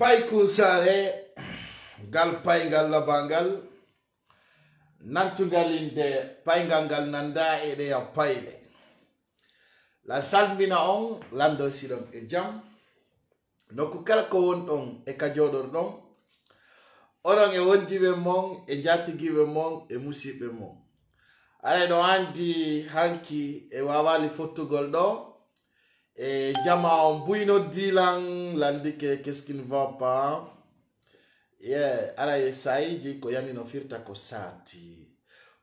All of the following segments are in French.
Paikoun Saré, gal paingal la bangal, nantugalinde paingangal nanda ede ya paile. La salmina on, lando silom e jam, nokukala ko wonton e kajodor don, orang e wondiwe mong, e jatigiwe mong, e musibe mong. Are no andi hanki e wawali fotogol don, et Jama on bouino dilang landike qu'est-ce qui ne va pas yeah ara yesai di ko yani no firta ko sati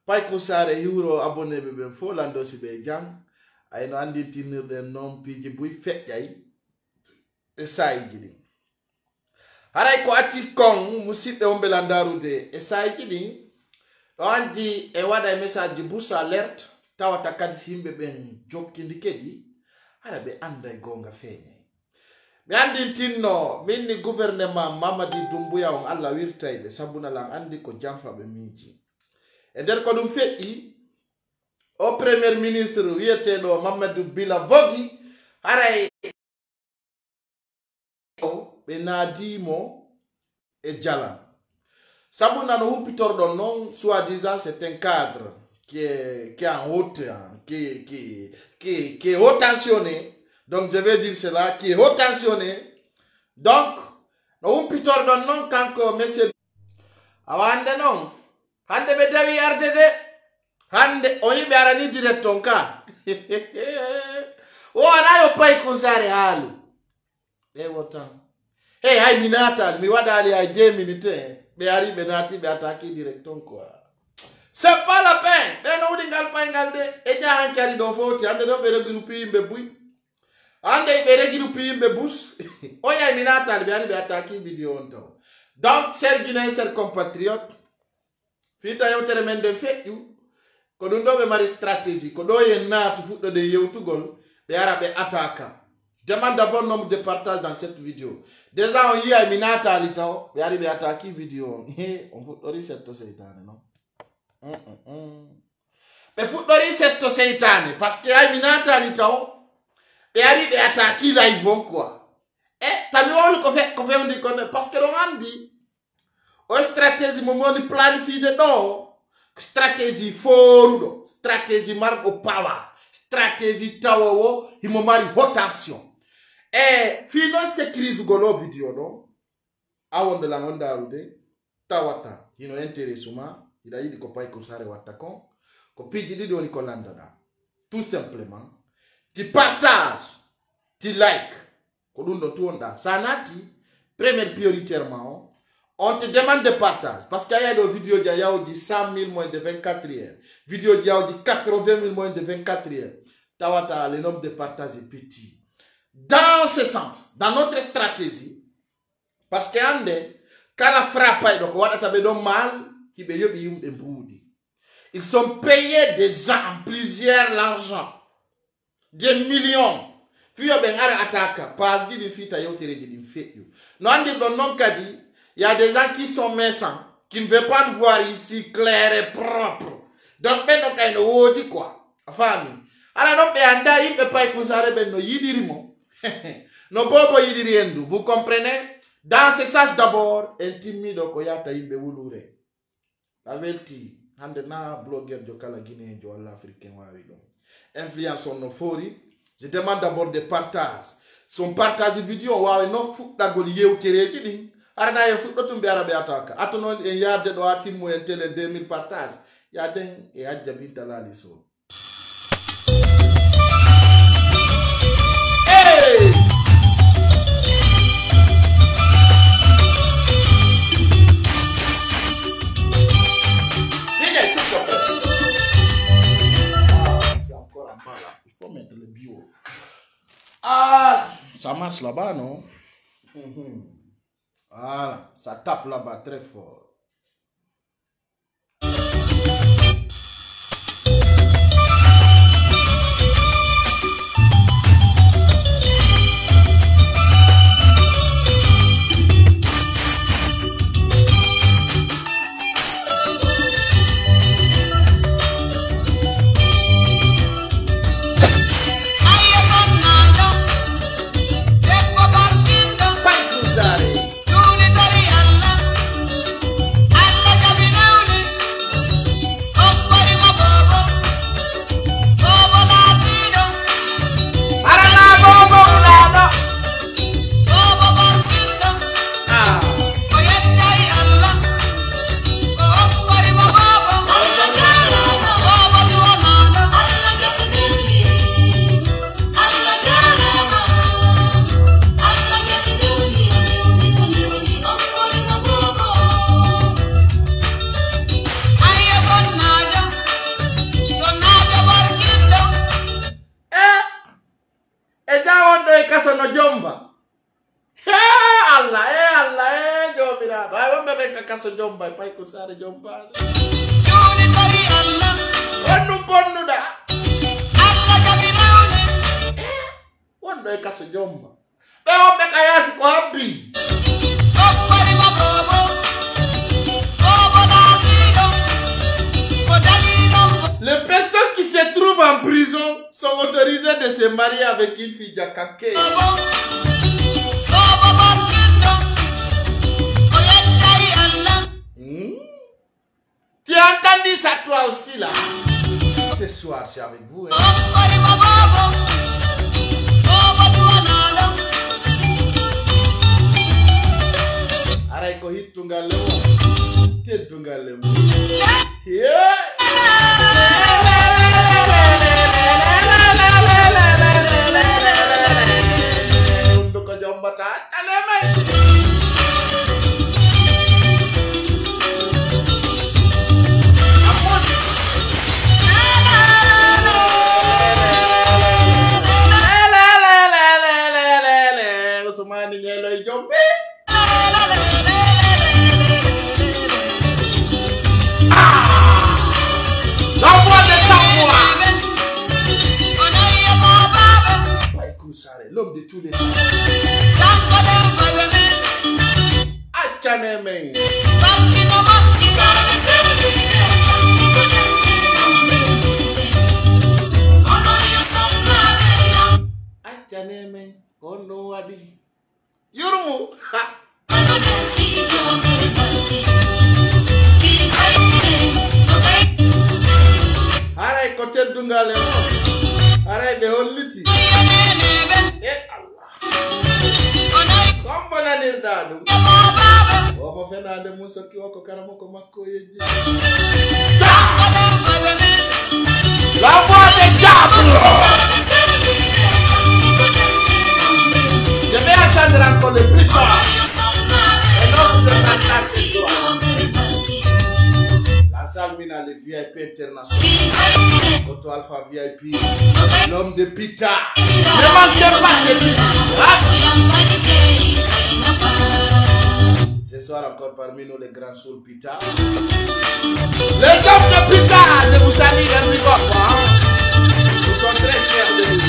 Paikoun Saré euro abonné bebe fo lando si be jang ay no andi tinir den non pigi buy fet yai esai gidi Araiko ati kon musite on Belandaurs de esai gidi andi e wada message bus alert tawata kadis himbe ben jokindi kedi arabe anday gonga fenye mi andi tinno minni gouvernement Mamadi Dumbuya on alla wirtaybe sabuna lang andi ko jamfabe miji e der ko dum fe'i o premier ministre wiyeteɗo Mamadou Bila Vogi haray o ɓe naadimo e jalan sabuna no humpitorɗon non soi-disant c'est un cadre qui est haut tensionné, donc je vais dire cela, qui est haut tensionné, donc nous pitons d'un nom quand que monsieur Awande non, Hande Bedavi Ardede, Hande Oyibarani direct ton cas. Oh, on a eu Paikoun Saré Halu. Eh, autant. Eh, aïe Minata, mi wada ali aïe 2 minutes, Béari Benati Béataki direct ton quoi. C'est pas la peine. Ben on dit gal pain gal de et ja han kari do foti ande do be regroupi be buy. Ande be regroupi be bus. O ya minata be ani be attaquer vidéo on to. Donc chers Guinéens, chers compatriotes, Fita yo tremendo de fait you. Ko dum do be mari stratégie, ko do ye natu fuddo de yewtugol be ara be attaquer. Demande d'abord nombre de partages dans cette vidéo. Déjà on ya minata li taw be ari be attaquer vidéo. On fuddo reset seytane non. Be fuɗɗori setto seytane parce que ay mi natani taw ɓe ari ɓe attaqué live on quoi e tami wolu ko fewndi kon parce que ɗon andi o stratégie mo woni planifide ɗo stratégie foruɗo stratégie marɗo power stratégie tawowo himo mari rotation e fii noon sécurisugol o vidéo ɗon a wondolan on darude tawata hino intéressement ida yidi ko Paikoun Saré watakon ko piji didi woni ko landana tout simplement ti partage ti like ko dum do tuonda sanati première prioritairement on te demande de partage parce que y a des vidéos di yaw di 100 000 moins de 24 heures vidéo di yaw di 80 000 moins de 24 heures tawata le nombre de partage est petit dans ce sens dans notre stratégie parce que ande kala frappa donc wadata be don mal. Ils sont payés des armes, plusieurs l'argent, des millions. Puis ils attaquent. Parce qu'ils il y a des gens qui sont méchants, qui ne veulent pas nous voir ici clair et propre. Donc maintenant, ils quoi. Alors, ils ne peuvent pas écouter. Vous comprenez? Dans ce sens d'abord, intimide koyata yimbe wulure. Averti, Andena, blogueur de Kala Guinée et de Wall Africaine. Influence son euphorie. Je demande d'abord des partages. Son partage vidéo, on non foutre la golier ou tirer qui dit. Arna et foutre ton béarabé attaque. Attendons, il y a des doigts qui m'ont été les 2000 partages. Il y a des et adjabit à la liso. Hey! Ah, ça marche là-bas, non? Voilà, ça tape là-bas très fort. ɓe kaso jomba Paikoun Saré jompaɗo wonɗum gonnuɗa wonɗo e kaso jomba ɓe wonɓe ka yaasi ko habbi. Les personnes qui se trouvent en prison sont autorisées de se marier avec une fille d'Akaké. Tu as entendu ça toi aussi là? Ce soir c'est avec vous. Hein? Araiko hitungale, tedungale. Yeah. Ousmane Ngelo y jombe l'homme de tous les temps. Je vais attendre encore le plus fort. Et non, vous ce soir. La salle mine a les VIP internationaux. Auto Alpha VIP. L'homme de Pita. Ne manquez pas de lui. Ce soir encore parmi nous les grands sourds Pita. Les hommes de Pita, je vous salue les plus forts. Nous sommes très fiers de vous.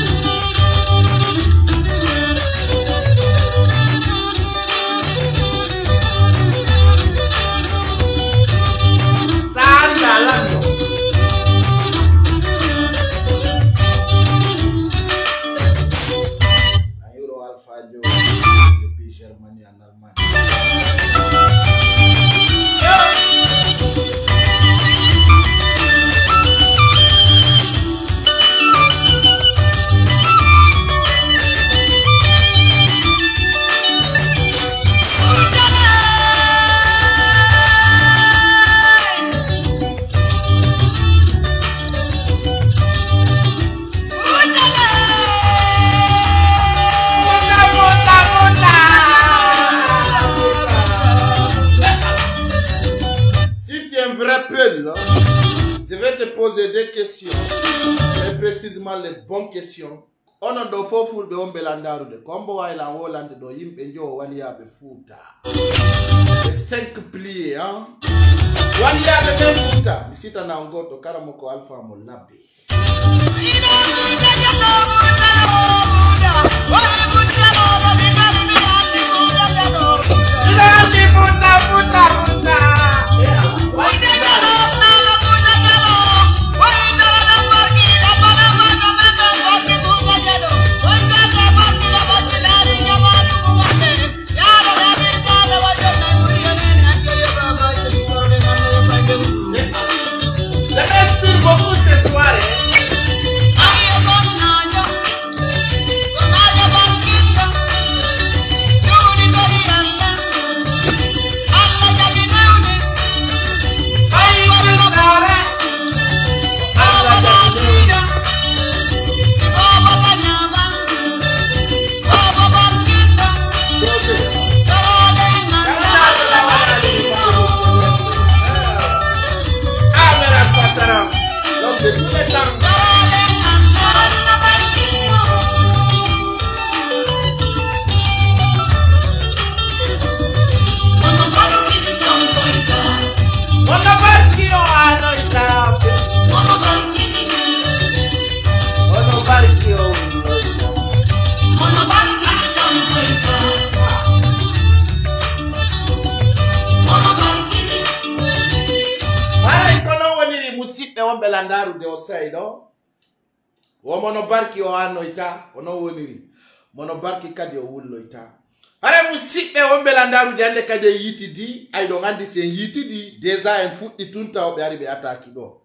Les bonnes questions. On a de faux fous de Belandaurs de Combo d'Angolans en Hollande de Yimpenjo Walias de Futa. Les 5 pliés, hein? Walias de Futa. Ici, t'en as encore de Karamoko Alpha Molabi. non Belandaurs de Oseido wo mono barki o anoita ono woniri mono barki kade o wulloita are musibbe o Belandaurs de ande kade yitidi ay do ngandi sen yitidi déjà en fuddi tunta o be ari be attaque do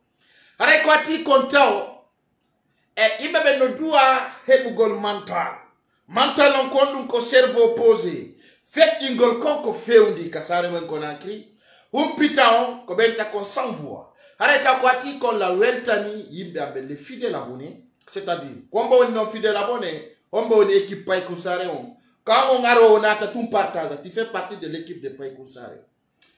are ko ati kontaw e imbe be no duwa hebugol mental mental on kon dum ko cerveau posé fekkingol konko fewndi kasare men Conakry Pita on ko benta kon sans voix arrêta ko ati kon la weltani yimbe abele fidèle abonné c'est-à-dire kombo woni non fidèle abonné kombo woni équipe Paikoun Saré on quand on aro onata tout partage tu fais partie de l'équipe de Paikoun Saré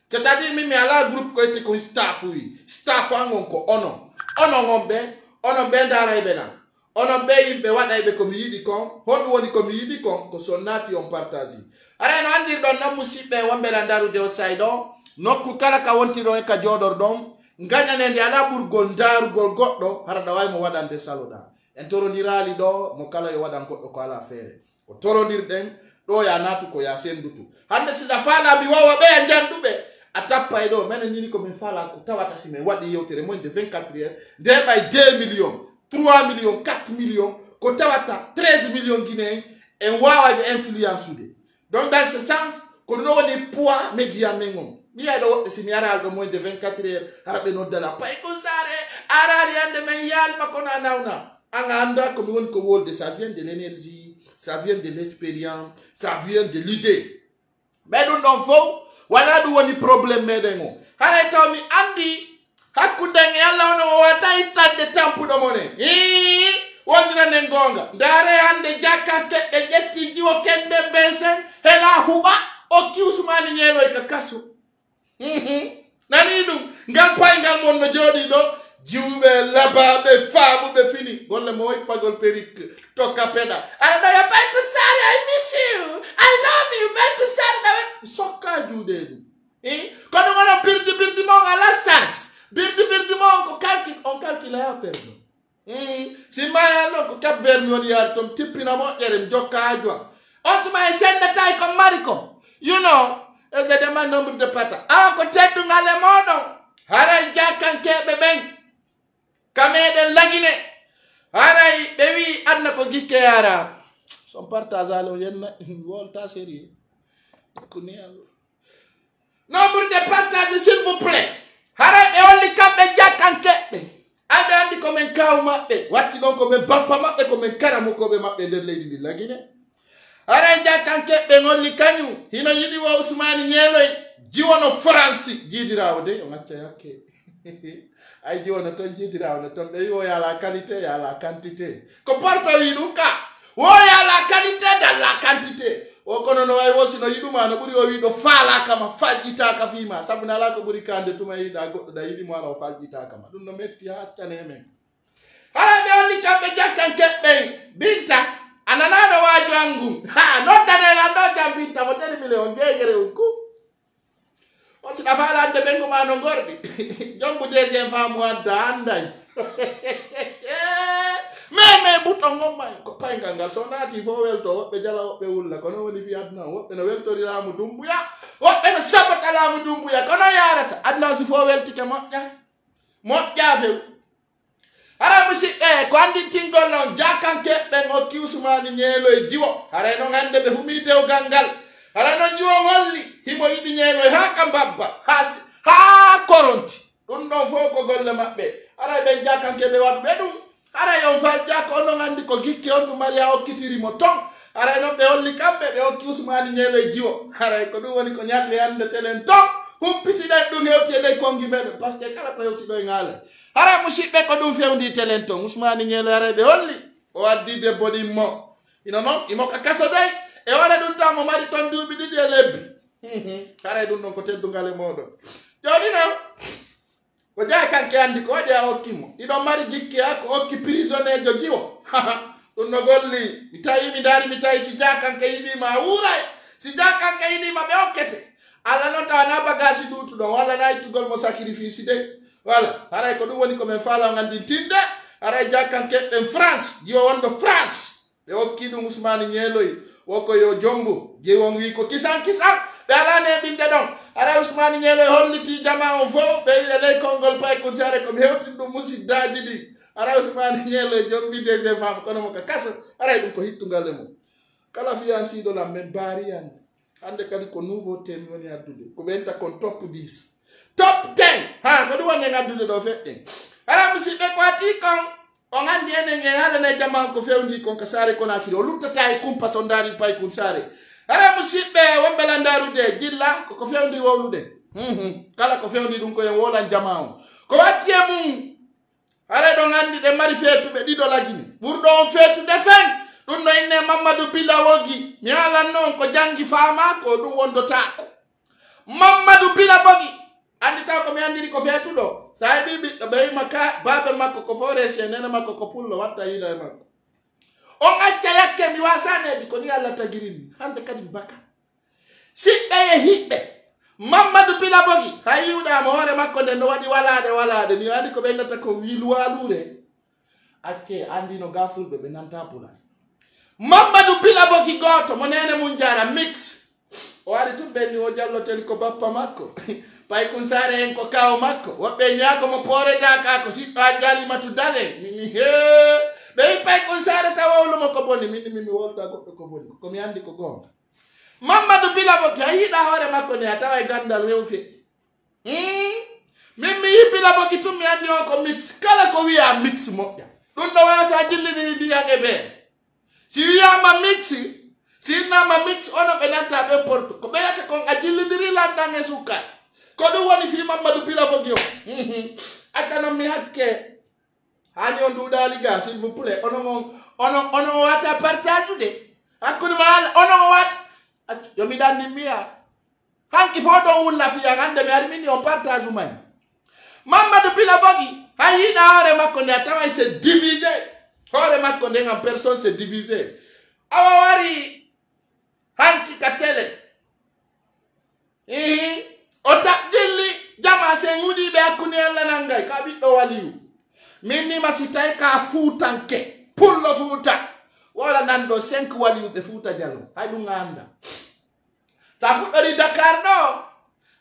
c'est-à-dire mimi ala groupe ko été kon staff oui staff on ko ono ono ngombe ono be ndara ibena ono be yimbe wada ibe ko mi yidi kon hon woni ko mi yidi kon ko sonati on partage ara no andir don na musibe wambe la ndaru de osaido nokku kala ka wontiro e ka jodor don ngañanende ala burgol ndarugol goddo harada way mo wadande saloda en torondirali do mo kala yo wadan goddo ko ala fere o torondirden do ya natu ko ya sendutu hande sida fala bi wawa be jandube atappa e do menen nini ko min fala ko tawata si men wadi yewtere moins de 24 heures de bay 2 millions 3 millions 4 millions ko tawata 13 millions guinéens en wawa be influence de donc dans ce sens ko no woni poids média mengon mi ado siniara do moins de 24 heures arabe no dala Paikoun Saré arari ande men yal makona nauna anganda ko won ko wolde ça vient de l'énergie ça vient de l'expérience ça vient de l'idée mais dun don fo wala du woni problème medengo hare to mi andi hakkunde yalla no wata itande tampu do mone hi wondina ne ngonga ndare ande jakate e jetti jiwo kende bensen hela huba o ki Ousmane Ngelo e kakasu nani dum ngal pay ngal mon no jodi do jiwbe laba be famu be fini golle moy pagol perik toka peda ana ya Paikoun Saré I miss you I love you Paikoun Saré na sokka jude dum ko do wona birdi mon ala sens birdi mon ko calcul on calcule à perdre si maya no ko cap vernion yar tom tippina mo erem jokka jwa on suma senda tay ko mariko you know et demain nombre de pata a ko teddu ngale modon haray jakankeɓe ɓen kameɗen laguine haray ɓe wi adna ko gikke yara son partage alo yenna wolta série kuni alo nombre de partage s'il vous plaît haray ɓe holli kamɓe jakankeɓe aɓe andi komin kaw maɓɓe watti ɗon komin bappa maɓɓe komin karamukoɓe maɓɓe nder leydi ndi laguine haray jakankeɓe holli kañum hino yiɗi wo Ousmane Ngelo jiwono France jiidirawo de o acca yakke ay jiwono ton jiidirawo ton ɓe wi o yala qualité yala quantité ko porto wi ɗum ka o yala qualité dans la quantité o kono no way wo sino yiɗuma no ɓuri o wi ɗo faalakama falƴitaka fiima sabu na ala ko ɓuri kande tuma yiɗa goɗɗo ɗa yiɗimo ala o falƴitakama ɗum no metti haccane men haray ɓe holli kamɓe jakankeɓe binta ananano waju angu ha nodanela noja binta moteli milion ngegere uku onti na fala ande bengo mano ngordi jombu deje famu anda andai meme buto ngoma ko painga ngal sonati fo welto wobbe jala wobbe wulla kono woni fi adna wobbe no weltori lamu dumbuya wobbe no sabata lamu dumbuya kono yarata adna si fo welti ke moƴƴa few ara musi ko andi tingol non jakankeɓe o ki Ousmane Ngelo e jiwo haray no hande ɓe humi dew gangal haray non jiwo holli himo yiɗi Ngelo ha ka babba ha koronti ɗum ɗon fof ko golle maɓɓe aray ɓen jakankeɓe waɗuɓe ɗum aray on fa jako on non andi ko gikki on ɗum mari ha hokkitirimo ton aray noon ɓe holli kamɓe ɓe hokki Ousmane Ngelo e jiwo haray ko ɗum woni ko ñalle andetelen ton humpitiɗen ɗum hewti e ley kongi meɗen par ce que kala ko hewti ɗo e ngaala hara musidɓe ko ɗum fewndi telen ton Ousmane Ngelo areɓe holli o addi debbo ɗimmo ino noon imo ka kaso doy e wara ɗum tan mo mari ton duuɓi ɗiɗi e lebbi haray ɗum ɗon ko teddungal e moɗon joni noon ko jaha kanke anndi ko waɗi a hokkimo iɗon mari jikki ha ko hokki prisonnier jo jiwo ɗum no golli mi tawi mi daari mi tawi si jaha kanke yiɗima wuuray si jaha kanke yiɗima ɓe hokkete ala non ta na bagasi dutu don wala na itugol mo sacrifice de wala aray ko dum woni ko men faala ngandi tinde aray jakanke en France jiwo wondo France be hokki dum Ousmane Ngelo woko yo jombo je won wi ko Kisan ɓe alani e ɓinde ɗon ara Ousmane Ngelo e holliti jama on fof ɓe wiya ley konngol Paikoun Saré komi hewtini ɗum musiddaji ɗi ara Ousmane Ngelo e joom mbide ses femmes kono mo ko kasa aray ɗum ko hittungal e mum kala fiyansiiɗo lam min mbaari hannde hannde kadi ko nouveauté mi woni addude ko ɓenta kon top 10 top 10 ha ko ɗum woni en addude ɗo feɗɗen ara musidɓe ko ati kon on anndi enen en haalana jaman ko fewndi kon ko Saare Conakry o luttata e kumpa so ndaari Paikoun Saré ara musidɓe won Belandaaru de jilla koko fewndi wowlude kala ko fewndi ɗum ko en wolan jama o ko watti e mum hara ɗon anndi ɗe mari feetuɓe ɗiɗo lagine ɓurɗo on feetude fen ɗum no inne Mamadou Bila Vogi mi haalan noon ko janngi faama ko ɗum wondotaako Mamadou Bila Vogi anndi taw ko mi anndiri ko feetuɗo sa heɓi ɓiɗɗo ɓe wima ka baabe makko ko forese nene makko ko pullo watta yiila e makko on acca yakke mi wasanedi ko ni Allah tagirini hande kadi baka siɓɓe e hiɓɓe Mamadou Bila Vogi ha yiwɗama hoore makko nde no waɗi walade walade ni andi ko ɓe innata ko wiluwalure acce andino gafulɓe ɓe nanta pulan Mamadou Bila Vogi goto mo nene mum jara mix o ari tum ɓenni o jalloteli ko bappa makko Paikoun Saré en ko kaw makko woɓɓe ñaako mo poore Dakar ko siɓɓa jalima to dane mimi he ɓeyi Paikoun Saré taw wawlumo ko boni minni mi wolta goɗɗo ko boni komi andi ko gonga Mamadou Bila Vogi a yiiɗa hoore makko ni a tawa e gandal rew feƴƴi min mi yi Bila Vogi tum mi andi on ko mix kala ko wiya mix moƴƴa ɗum ɗo wasa jillidini ndiyan e ɓee si wiyama mixi si innama mix ono ɓe nanta ɓe porte ko ɓeyata kon a jillidiri landan e sukkar ko ɗum woni fi Mamadou Bila Vogi o akkanon mi hakke hani on duuɗali ga s'il vous plaît ono wata partage de hakkude ma ono wata yomi ɗanni mbiya hanki fo ɗon wulla fiyan hande mi ari minni on partage umay Mamadou Bila Vogi ha yiiɗa hoore makko nde a taway se divisé hoore makko nden en personne se divisé awa wari hanki ka télé o taƴilli jama sen huɗiɓe hakkunde Allah nangay ka ɓiɗɗo waliyu minnima si tawi ka fuutanke pullo Fuuta wala nan ɗo 5 waliyuɓe Fuuta jalo hay ɗum anda sa fuɗɗori Dakar ɗo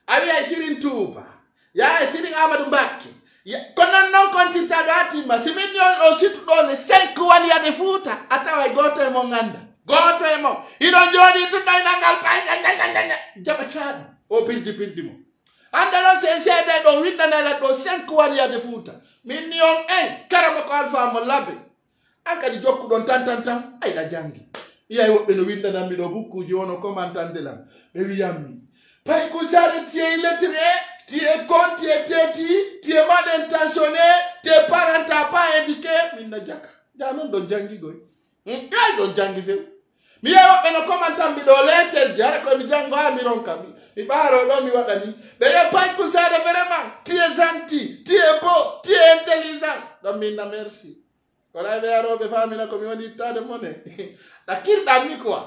a wiya e Sirin Touba ya e Sirin Amadou Mbakke ko non noon kontirta ɗo ha timma si minni on o situɗo le 5 waliyade Fuuta a tawa e goto e mon anda goto e mon hiɗon jooɗi tun ɗoy nangal paaa jaɓa caaɗi o pirdi mo hande ɗon sen seede ɗon windanela ɗo 5 waliyade Fuuta min ni on en karama ko Alpha mo labbe an kadi jokkuɗon tan ayɗa jangi wiyay woɓɓe no windananmi ɗo bukkuji wono commandande lam ɓe wiyanmi Paikoun Saré tie lettre tie con tie teti tie mal intentionné tie parent a pas éduqué minna jaka da noon ɗon jangi goy ay ɗon jangi few mi yiyay woɓɓe no commantanmi ɗo letterji hara koyemi janngo ha mi ronkami mi ɓaaro ɗo mi waɗani ɓe ye Paikoun Saré vraiment tu es gentil tu es beau tu es intelligent ɗon minna merci wona ɓe aroɓe famina komi woni ittade mone ɗakkirɗammi quoi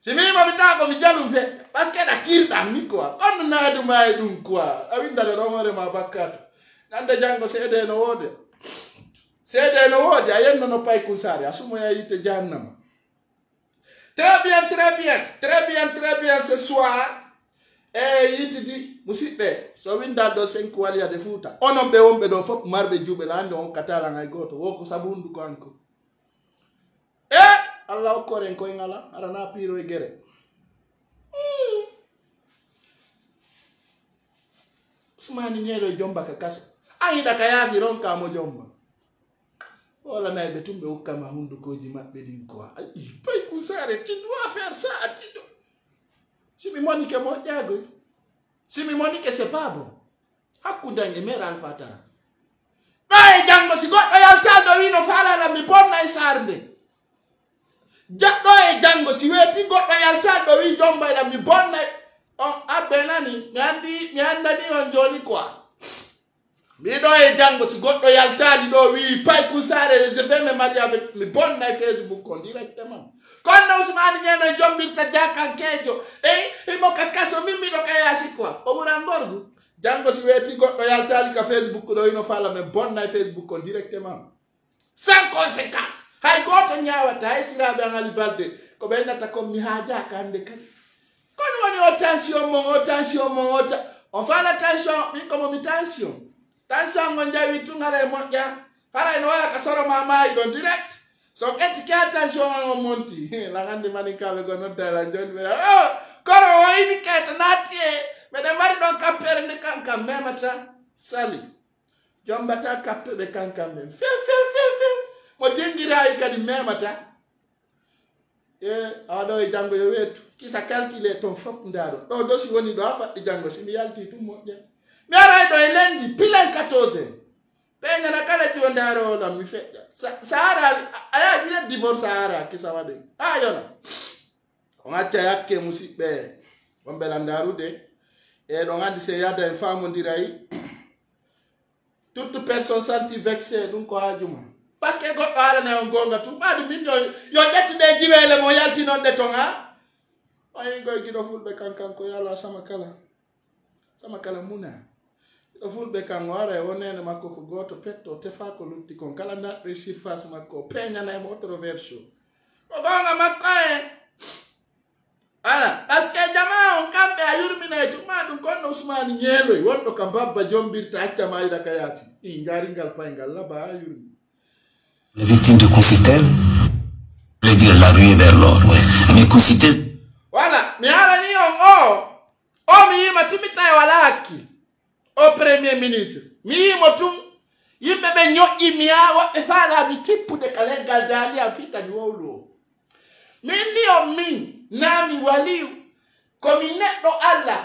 si mimami tawa komi jalum fe par ce que ɗakkirɗammi quoi on naaduma e ɗum quoi a windale ɗon hoorema bakkato nande janngo seede no woode seede no woode a yennono Paikoun Saré a sumoya yitte jahannama très bien ce soir eyi yitidi musidɓe so winda ɗo 5 waliyade Fuuta onon ɓe wonɓe ɗo fof marɓe juuɓe la hande on katalan hay goto woko sabu hunduko hanko e Allah hokkoren koye ngala arana piiro e guere Ousmane Ngelo e jomba ka kaso a yiɗa ka yaasi ronka mo jomba wala nayɓe tumɓe hokkama hundukoji maɓɓe ɗin quoi Paikoun Saré tu dois faire ça atiɗo si mi moni ke moƴƴaagoy si mi moni ke c'est pas bon hakkunde en e maire Alpha Tara ɗo e janngo si goɗɗo yaltaa ɗo wino faalala mi bonna e sarnde jaɗɗo e janngo si weeti goɗɗo yaltaa ɗo wi jombayɗa mi bonna on abbe nani mi anndani on jooni quoi mbiɗo e janngo si goɗɗo yaltaali ɗo wi Paikoun Saré je vais me marier avec mi bonna e Facebook on directement kono Ousmane Ngelo e jombirta jakankejo e imo ka kaso mimmiɗo ka yaasi quoi o ɓura ngorgu janngo si weeti goɗɗo yaltaali ka Facebook ɗo ino fala men bonna e Facebook on directement sans conséquence hay gooto ñaawata hay siraaɓe an ali balde ko ɓe innata comme mi haajaka hannde kadi Quand on dit tension, on fait la tension, mais comme on tension. Tension, on a vu tout le monde. On direct. Donc, attention, on monte. La grande manique avec un autre de la jeune. Oh, quand on a une quête, natier. Mais de même Sali. Jambata capé de cancan même. Fait. Et alors, il y a des gens qui sont calculés ton fond d'argent. Donc, si on y doit, il y a des gens qui sont calculés tout le monde. Mais alors, il y a des gens qui sont 14. Mais il y a des gens qui sont calculés. Sahara, il y a des divorces Sahara qui sont calculés. Ah, il y a. On a des gens qui sont calculés. On Belandaurs. Et on a des femmes qui sont calculées. Toute personne sentie vexée, donc on a des gens. Parce que quand on a tout le million, il y a des gens qui ont été en train de se faire. Il y a des gens qui ont été en train de se faire. Il y a des gens qui ont été en train de se faire. Il y a des gens qui ont été en train de se faire. Parce que les gens qui ont été en train de se faire. Les victimes de Cousitel, je veux dire la rue vers l'or, ouais. Mais Cousitel. Voilà, mais alors, au premier ministre, il me fait l'habitude pour décaler Gaddafi à Fita du Wolo. Mais Nami Waliou, comme il n'est pas Allah,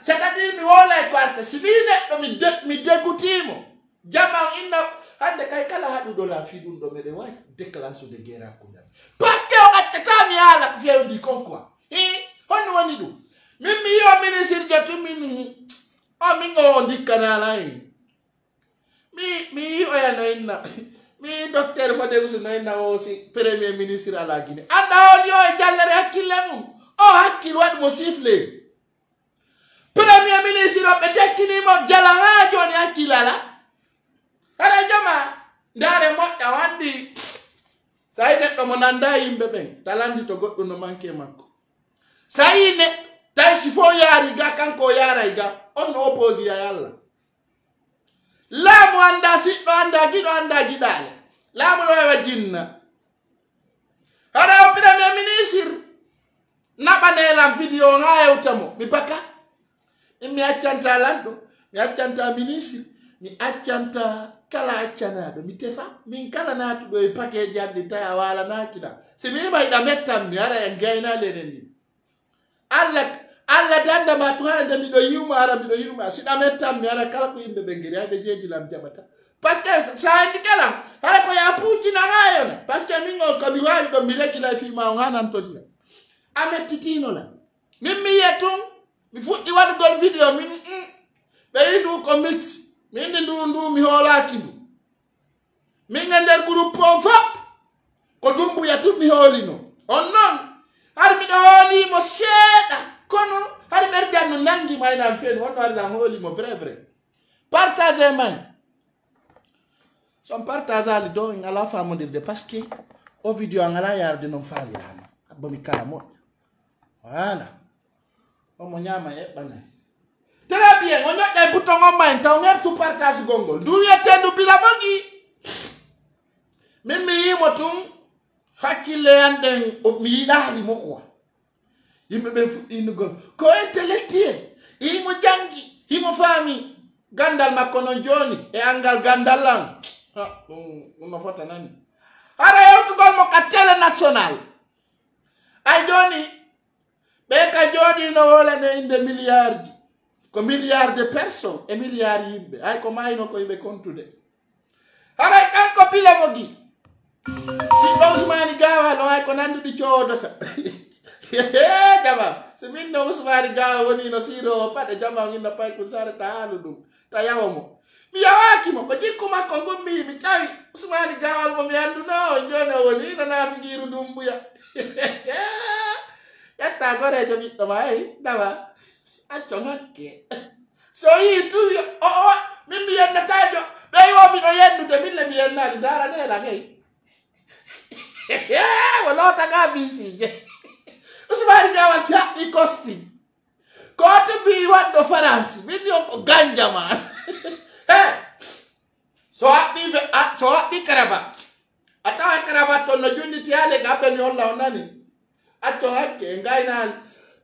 c'est-à-dire que Wolo est si il n'est pas Parce qu'on a dit quoi? On dit tout. Même Mais docteur Fodéoussou n'a aussi premier ministre à la Guinée. Premier ministre, alors, je vais vous dire, ça y est, mon anda imbébé, talent du Togo, on manque manco. Ça y est, t'as si fort yariga, quand koyariga, on oppose yalla. La moanda si, anda guidale. La moanda guidna. Alors, premier ministre, n'a pas né la vidéo, on a eu tamo, mais pas qu'à. Il m'y a chanté l'ando, il a chanté ministre, il a chanté. Kala chanade mitefa min kala na tudo package and detail wala na kida se mi ba ida metam mi ara engaina leneni alla danda ma tuara de mi do yuma si da metam mi ara kala ko yimbe bengeri ade jeji lam Diabata parce que ça indikalam ara ko ya puti na ngayona parce que mingo ko mi wali do mi leki la fi ma ngana antonia ametitino la mimi yetum mi fuddi wadu gol video mi be indu ko mix. Mais nous groupe on très bien, on a des boutons en main, on a des partage gongol. D'où y a-t-il de Bila Vogi? Mais il me dit, milliards de personnes et milliards de personnes. Comment ils ont contrôlé? Alors, quand on pile à Vogi, si Ousmane Ngelo, on a dit que c'est mine Ousmane Ngelo, on a dit que c'est Jama, on a pas que ça, Tayamo. Mais il y a un peu de comment on a dit que Ousmane Ngelo, on a dit que on a dit que on a dit que on a so you do your Mimi and Natajo, they want me to the middle of the night, Daranella. Well, not a busy. It's Ousmane Ngawal shaɓɓi kosti koto mbi waɗɗo Faransi min on ko ganja ma he so haɓɓi cravate a tawa cravate on no julliti ha le gaɓɓe mi holla on nani acco hakke e gaynani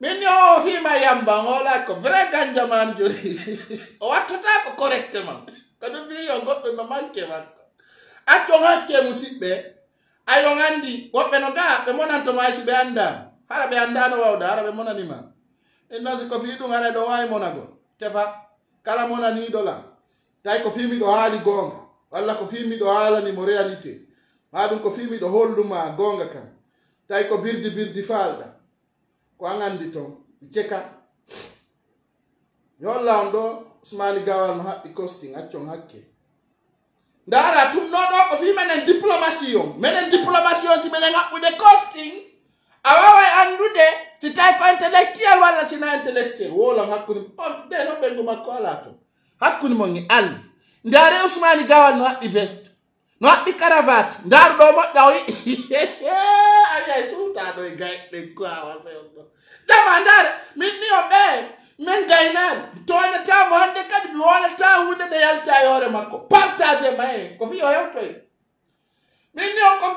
min o fima yamba ola ko vrai ganja man joni o wattata ko correctement ko ɗum mbi o goɗɗo no manque makko acco hakke musidɓe ay ɗon anndi woɓɓe no ga ɓe monanto ma si ɓe annda hara ɓe anndano wawda hara ɓe monanima en noon si ko fii ɗum aray ɗo waawi monagol tefa kala monaniiɗo la tawi ko fii miɗo haali goonga walla ko fii miɗo haalanimo réalité maa ɗum ko fii miɗo holluma goonga kam tawi ko birdi birdi faalɗa ko an anndi ton ceka mi holla on ɗo Ousmane Ngawal no haɓɓi kosti accon hakke ndara tum noɗo ko fi menen diplomatie o menen diplomatie o si menen haɓɓude costing a waway andude si tawi ko intellectuel walla sina intellectuel wolam hakkude on nde no ɓengu makko ala to hakkude mon e all ndare Ousmane Ngawal no haɓɓi veste no haɓɓi caravate ndaru ɗo moƴƴa o a wiyay suutaɗo e gayɗe Ngawal fewɗo jama ndare min ni on ɓe min gaynaɗe toynatamo hande kadi mi wonata hunde nde yalta yoore makko partage ma en ko fi o hewtoy min ni on ko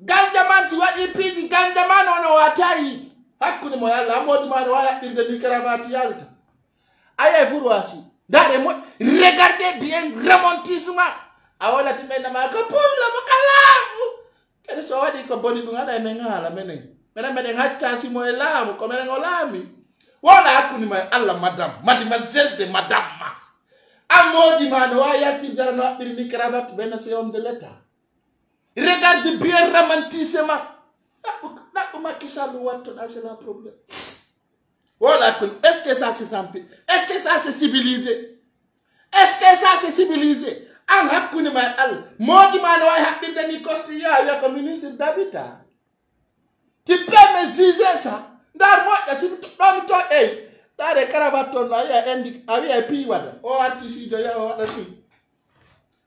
ganja man si waɗi piiji ganja man ono wata yiide hakkude mo yalla amodi ma no wawi haɓɓirde ni caravate yalta aye fourwasi ndaɗe moƴ regarde bien remontissement a wonati ɓennama ko pullomo kalaamu kadi so waɗi ko boni ɗum aɗa emin haala menen minen meɗen hacca simo e laamu ko minen o laami wala hakkunde ma allah madame mademoiselle de madame ma amodi ma no wawi yaltirjara no haɓɓiri ni cravate ɓena se homme de l' état regarde bien ramantissement ɗaɓɓo makki sallu wattoɗa c'est la problème wala hakkunde est ce que ça c'est sampi est ce que ça c'est civilisé est ce que ça c'est civilisé an hakkunde ma allah modi ma no wawi haɓɓirde ni costi ya wiya ko ministre d' habitat tu peux me juger ça ndar moƴƴa simi ɗon to ey ɗare cravate toon no a wiya andi a wiya pii waɗa o artisijo yaha o waɗa pii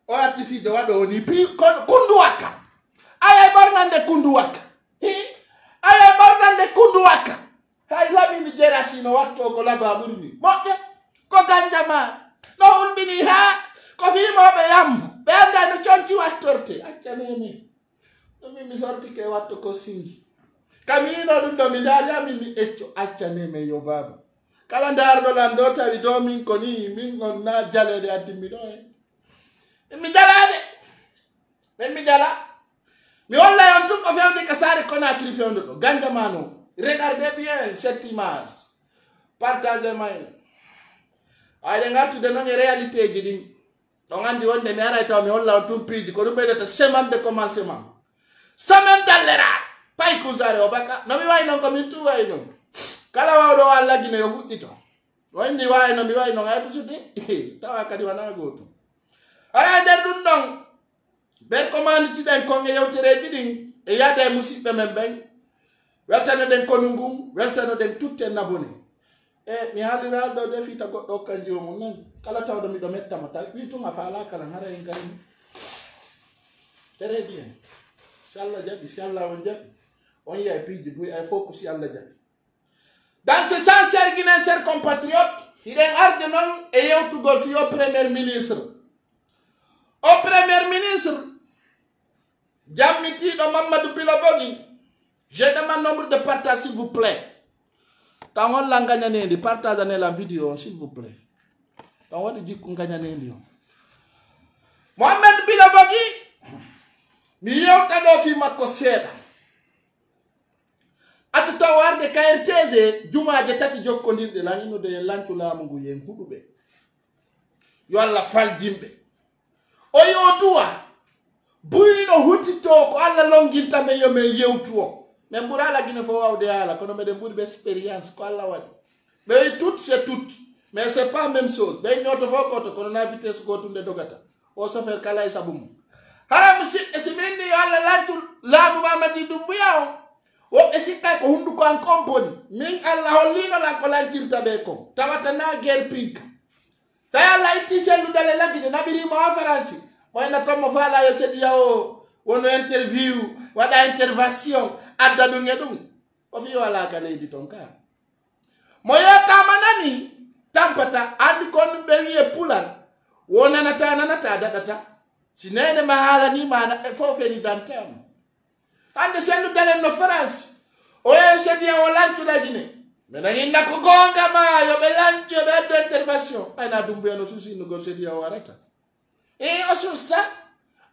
o artisijo waɗa woni pii kundu wakka ayay ɓornande kundu wakka ayay ɓornande kundu wakka hay lamini jerasino watto ko laba ɓurni moƴƴe ko ganja ma no hulɓini ha ko fimoɓe yamba ɓe anda no conti wattorte accanoni ɗumin mi sortike watto ko singi kamino ɗum ɗo mi ndaari ha min mi ecco accaneme yo baaba kala ndaarɗo lan ɗo tawi dow min ko ni min on na jaleede addinmi ɗo en min mi jalaade min mi jala mi hollay on tun ko fewde ka Saare Conakry fewde ɗo ganja ma no regarde bien cette image partage ma en ayɗe ngartude noon e réalité ji ɗin ɗon anndi wonde mi aray taw mi holla on tun piiji ko ɗum ɓeydata semaine de commencement semaine d'allera Paikoun Saré o baka no mi waynon ko min tu waynon kala wawɗo Kala Guinée yo fuɗɗito wonni wayno mi waynon ay tusude tawa kadi wona gotum ara nder ɗum ɗon ɓen commanditiɗen kon e yewtereji ɗin e yaada e musidɓe men ɓen weltanoɗen konu ngun weltanoɗen tout en abonné e mi haaliraɗo de Fita goɗɗo hokkan jiwo mum nan kala tawɗo miɗo mettama tawi ɓi tuma faala kala hara en gari très bien si Allah jaɓi si Allah on jaɓi on y a piji buy ay fof ko si Allah jaɓi dans ce sens chers Guinéens chers compatriotes hiɗen arde noon e yewtugol fi o premier ministre jammitiɗo Mamadou Bila Vogi je demande nombre de partage s'il vous plaît tan holla gañanendi partage ane la vidéo on s'il vous plaît tan waɗi jikku gañanendi on Mamadou Bila Vogi mi yewta ɗo fi makko seeɗa ata taw warde KRTG jumaaje tati jokkondirɗe lañinude yen lancu laamu ngu yen huɗuɓe yo Allah fal jimɓe o yo duwa buyino hutito ko Allah longinta men yo men yewtu o min ɓuri Kala Guinée fof wawde haala kono meɗen ɓuri ɓe expérience ko Allah waɗi ɓe wi tout c'est tout mais c'est pas même chose ɓe ñooto fof goto kono na vitesse gotum nde dogata o chauffeur kala e sabu mum haram si minni yo Allah lancu laamu Mamadi Dumbuya o woɓɓe sikkay ko hunnduko an komponi min Allah hollino lan ko lancirta ɓe ko tawata na guerre pink tawi Allah itti Cellou Dalein lagguide naɓirimo ha Faransi moyna tommo faala yo seɗiya o wono interview waɗa intervention adda ɗum e ɗum o ofiyo alakale iditonka. Moyota manani, tampata, andikonu mbeliye pulan, wonanata ananata adadata, sinene mahala ni maana, fofe ni dantamu. Ande Cellou Dalein no France, oye sedia wolanchu la Guinée. Mena yinda kugonga mayo, belanchu bebe intervention. Aina dumbu ya nususi nugo sedia warata. E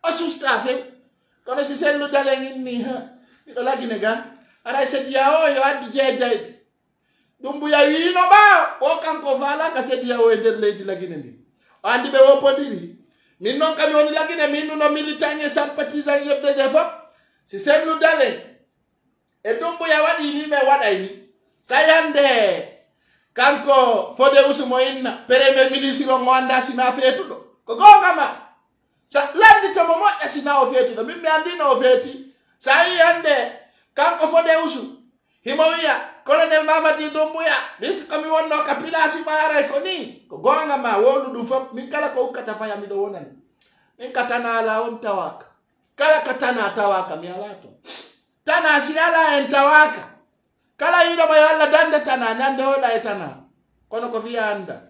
osusta fe, kone si Cellou Dalein ni ha, ito la Guinée ga, ara sedia oyo adi jejaidi. Dumbu ya yino ba, wakanko vala kasedia oyo enderleji la Guinée ni. Andibe wopodiri, minu kamioni la Guinée, minu no militanye sympathisanye de devote. Si Cellou Dalein, et donc il y a des gens qui Fodéoussou premier ministre fait tout. Ça, fait tout. Mais colonel Mamadi Doumbouya, si Kala katana atawaka mialato. Tana asiala entawaka. Kala yudo mayala danda tana nyande hoda etana. Kono kofia anda.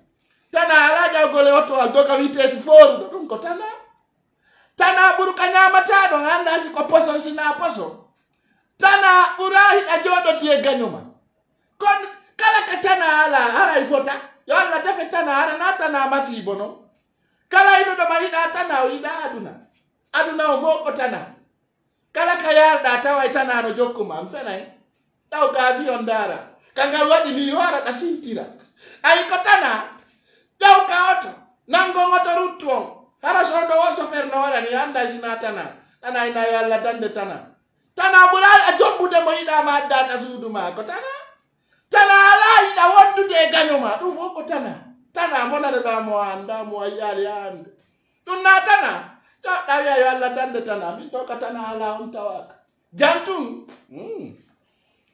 Tana alaja ugole oto waldoka vitesi foru. Dunko tana. Tana buruka nyama tano. Anda asiko poso sina poso. Tana urahi ajiwado tie ganyuma. Kono kala katana ala ara ifota. Yawala defe tana ara na tana amasi ibono. Kala yudo mayida tana uida aduna. Aduna ofoko tana. Kala kayarda atawa itana anojokuma. Mfena eh. Tau kavi ondara. Kangaluwa niliwara na sintira. Aiko tana. Tau kaoto. Nangongoto rutuo. Hara sondo oso ferno wala ni anda zina tana. Tana inayala dande tana. Tana burala jombu de moida amada kasuduma. Kotana. Tana ala ida wondu de ganyoma. Ufoko tana. Tana mona leba muanda muayari andu. Tuna tana. Tawia yo alla dande tana mi do katana ala untawaka jantung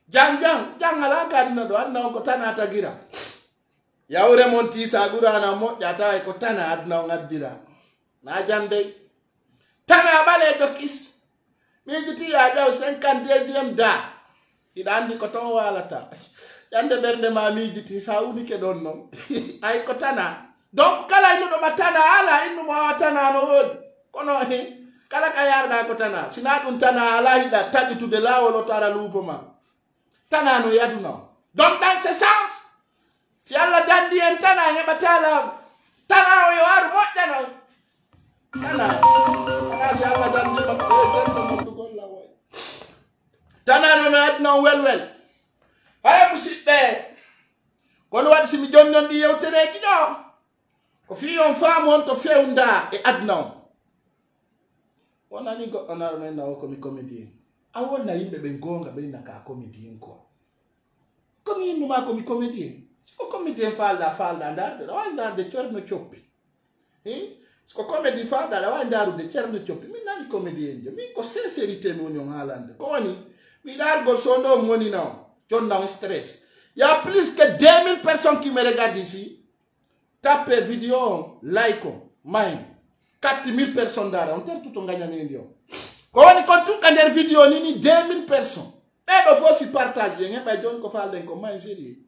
jang ala kadna do anna ko tana tagira yawre monti sagura na mo jata ko tana adna ngadira na jande tana bale do kis mi jiti ya jaw 52e da idandi ko to walata jande bernde ma mi jiti saudi ke don non ay ko tana donc kala ino do matana ala ino ma tana no hodi kono he kala kayarda ko tana sinadun tana alahi da tagitude lawo lo tara luboma tana no yaduna donc dans ce sens si alla dandi en tana he batala tana o yo ar mojjana tana si alla dandi batala to golla way tana no yaduna welwel hay musibbe kono wadi simi jonnon di yewtere di do ko fi on fam on to feunda e adna on a mis en arme na wako mi comédien. Awon na yimbe bengonga beni naka comédien ko. Komi numa ko mi comédien. Siko comédien fala ndar, la wanda de cherno chopi. Hein? Siko comédien fala la wanda de cherno chopi. Mi nani comédien je. Mi ko sincérité mo nyon halande. Ko woni mi dar go sondo moni na. Jonna stress. Il y a plus que 2000 personnes qui me regardent ici. Tapez vidéo, like, mine. 4000 personnes d'arrêt, on tient tout en gagnant un million. Quand on compte qu'en des vidéos, il y a 2000 personnes. Et il faut s'y partager. Il y a des gens qui font des commentaires en série.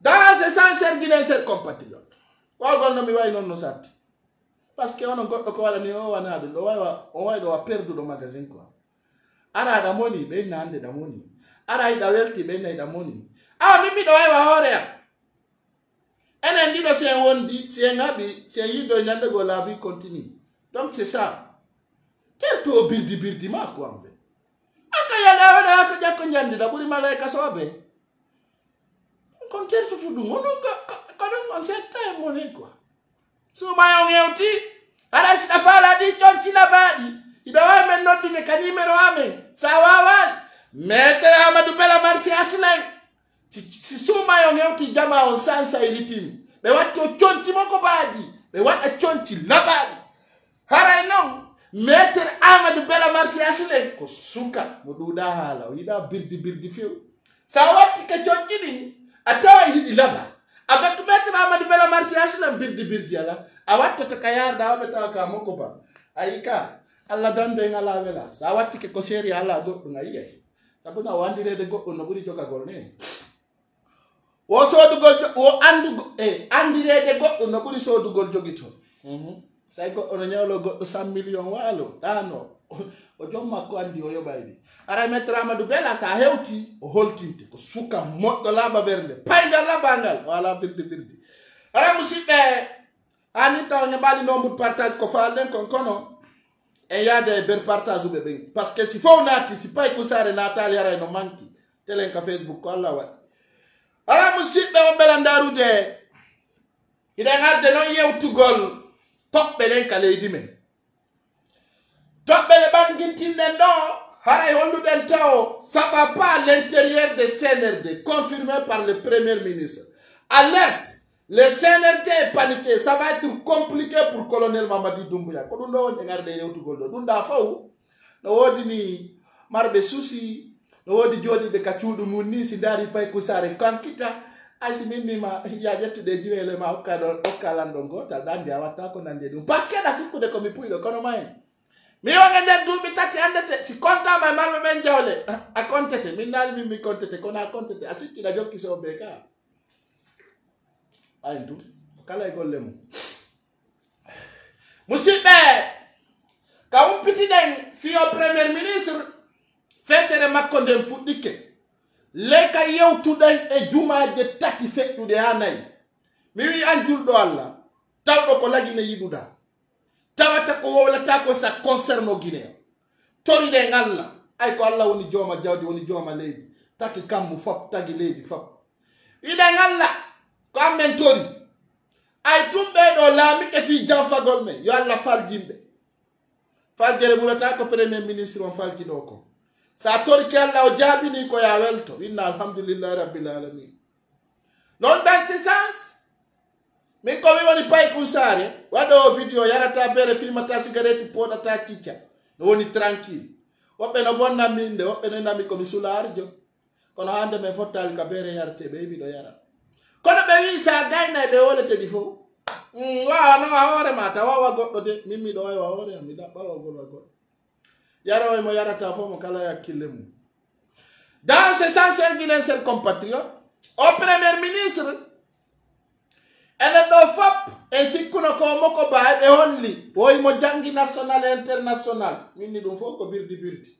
Dans ce sens, c'est Guinéen, c'est compatriote. Pourquoi on ne va pas nous faire? Parce qu'on a perdu le magasin. Ara da moni, ben nande da moni. Ara da welti, ben da moni. Ah, mimi doiva horea. Elle dit que c'est un dit, c'est un habit, c'est un idole, que la vie continue. Donc c'est ça. Quel tour bildi ma quoi en fait. Si suma yon yoti jama on sansa iritim. Be wat to chonti moko baji. Be wat a chonti labari. Haray non. Meter Amadou Bila marsi asile. Ko suka. Mudu da hala. Wida birdi fiu. Sa wati ke chonti ni. Atawa hidi laba. Aga tumeter Amadou Bila marsi asile. Birdi ala. Awata takayar da wabe tawaka moko ba. Ayika. Allah dando yin ala wela. Sa wati ke koseri ala go. Nga iya. sabuna wandire de go no buri joga golne o so du gol o andu e andire de go no buri so du gol jogito sai go ono nyawlo goddo 100 million walo dano o jomma ko andi o yobaydi ara metra Mamadou Bila sa hewti o holtinte ko suka moddo laba bernde paygal labangal wala birdi birdi ara musibe ani taw ne bali nombre partage ko falen kon kono et y a des belles partages bébé parce que si faut on anticipe Paikoun Saré Nathalie Ray no manki télé ka Facebook ko Allah wa ala musibe on Belandaurs de ida ngarde non yewtugol tobbe len ka leydi men tobbe le bangintin den do haray holluden taw ça va pas à l'intérieur des CNRD confirmé par le premier ministre alerte le CNRD est paniqué, ça va être compliqué pour le colonel Mamadi Doumbouya. Quand on a regardé les autres goldos, on a fait, on a dit, marbe souci, on a dit, jodi de kachou du mouni, si dari pay kusare kankita, asimimi ma yajetu de jivele ma okalandongo, ta dandi awata konande dum. Parce que la siku de komipui le konomae. Mi yongende dubi tati andete, si konta ma marbe benjaole, akontete, minal mimi kontete, kona akontete, asiki la job kise obeka. Aindu kala iko lemu musibe ka un petit den fi au premier ministre fettere Macron den fuddike le ka yewtu den e jumaaje tati fettude hanay mi wi antul do Allah tawdo ko lagine yiduda tawata ko wolata ko sa concerne Guinée tori de ngalla ay ko Allah woni joma jawdi woni joma leydi taki kam fop tagi leydi fop wi de ngalla comme mentori ay tumbe do lami ke fi janfagol men yo Allah fal jimbe fal jere mulata ko premier ministre on fal ki do ko sa tori ke Allah o jabini ko ya welto inna alhamdulillah rabbil alamin non dans ce sens mais comme woni Paikoun Saré wado video yarata bere filmata cigarette podata kicha no woni tranquille wobbe no bonna minde wobbe no nami ko mi sularjo kono hande me fottal ka bere yarte be bi do yara kono be wi sa gayna be wolete di fo wa no hoore mata wawa goddo de mimmi do wawa hoore mi da bawa golwa goddo yaro mo yarata fo mo kala yakkille mu dans ce sens guinéen ses compatriotes au premier ministre elle do fop e sikkuno ko moko ba be holli boy mo jangi national et international minni dum fo ko birdi birdi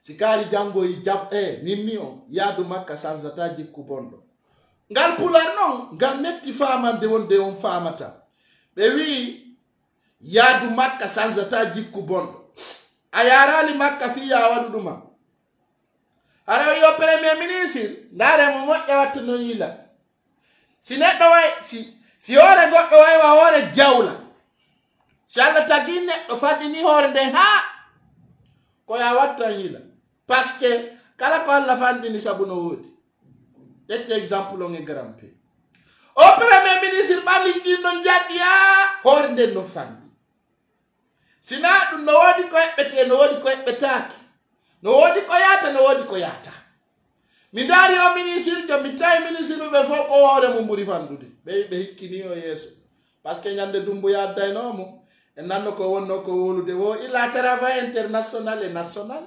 sikari jango yi jab minni on yaadu makka sanzata jikku bondo ngal pular non ngal netti famande wonde on famata be wi yaadu makka sanzata jikku bondo ayarali makka fi ya waduma ara yo premier ministre ndare mo modde wattu no yila si neddo way si ore goddo way wa ore jawla sala tagine do fadini hore de ha ko ya watta yila parce que kala ko Allah fandini sabuno wodi cet exemple on est grampé au premier ministre balingui non jandia horde no fandi sina dum no wodi ko ebbete no wodi ko ebbetaki no wodi ko yata no wodi ko yata mi dari o ministre jo mi tay ministre be fo ko hore mo buri fandude be hikkini o yeso parce que nyande dumbu ya dayno mo en nanno ko wonno ko wolude wo ila travail international et national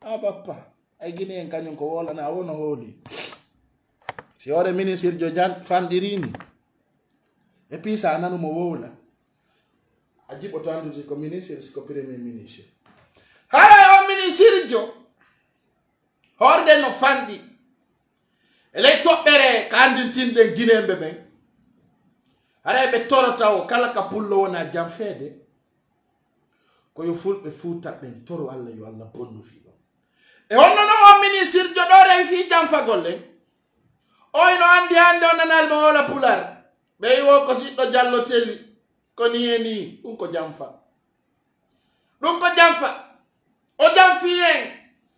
ah papa ay guinéen kanyon ko wolana wono holi si ore ministre Jojan Fandirini et puis ça nanu mo wola ajibo tandu si ko ministre si ko premier ministre hala o ministre jo horde no fandi ele tobbere kandintinde Guinéembe ben hala be torota o kala ka pullo wona jamfede ko yo fulbe Fuuta ben toro Allah yo Allah bonno fi do e wonno no o ministre jo do re fi jamfagolle oy no andi hande on nanal mo wala pular be wo ko siddo jallo teli ko ni eni dum ko jamfa o jamfiyen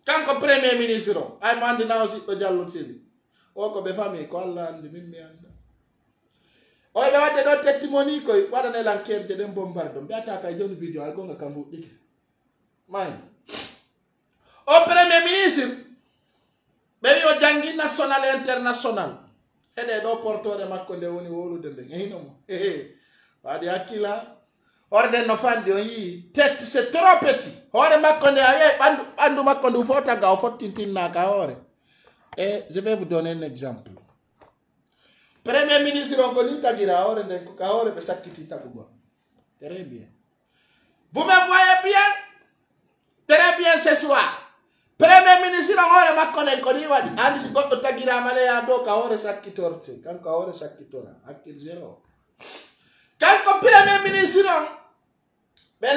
kanko premier ministre ay mo andi na siddo jallo teli o ko be fami ko Allah andi min mi anda oy be wadde do testimoni ko wadane lankerde dem bombardo be ataka joni video ay gonga kan fuddik may o premier ministre be yo jangi national et international ede do portore makko de woni wolude de ngino mo wadi akila Orde no fandi yi tête c'est trop petit. Orde makonde aye bandu makonde fota ga fotintin na ga ore. Et je vais vous donner un exemple. Premier ministre Ngolo tagira ore de ka ore be sakitita kugo. Très bien. Vous me voyez bien? Très bien ce soir. Premier ministre Ngolo makonde koni wadi andi sikoto tagira male ya do ka ore sakitorte. Kan ka ore sakitora akil zero. Quand le premier ministre, il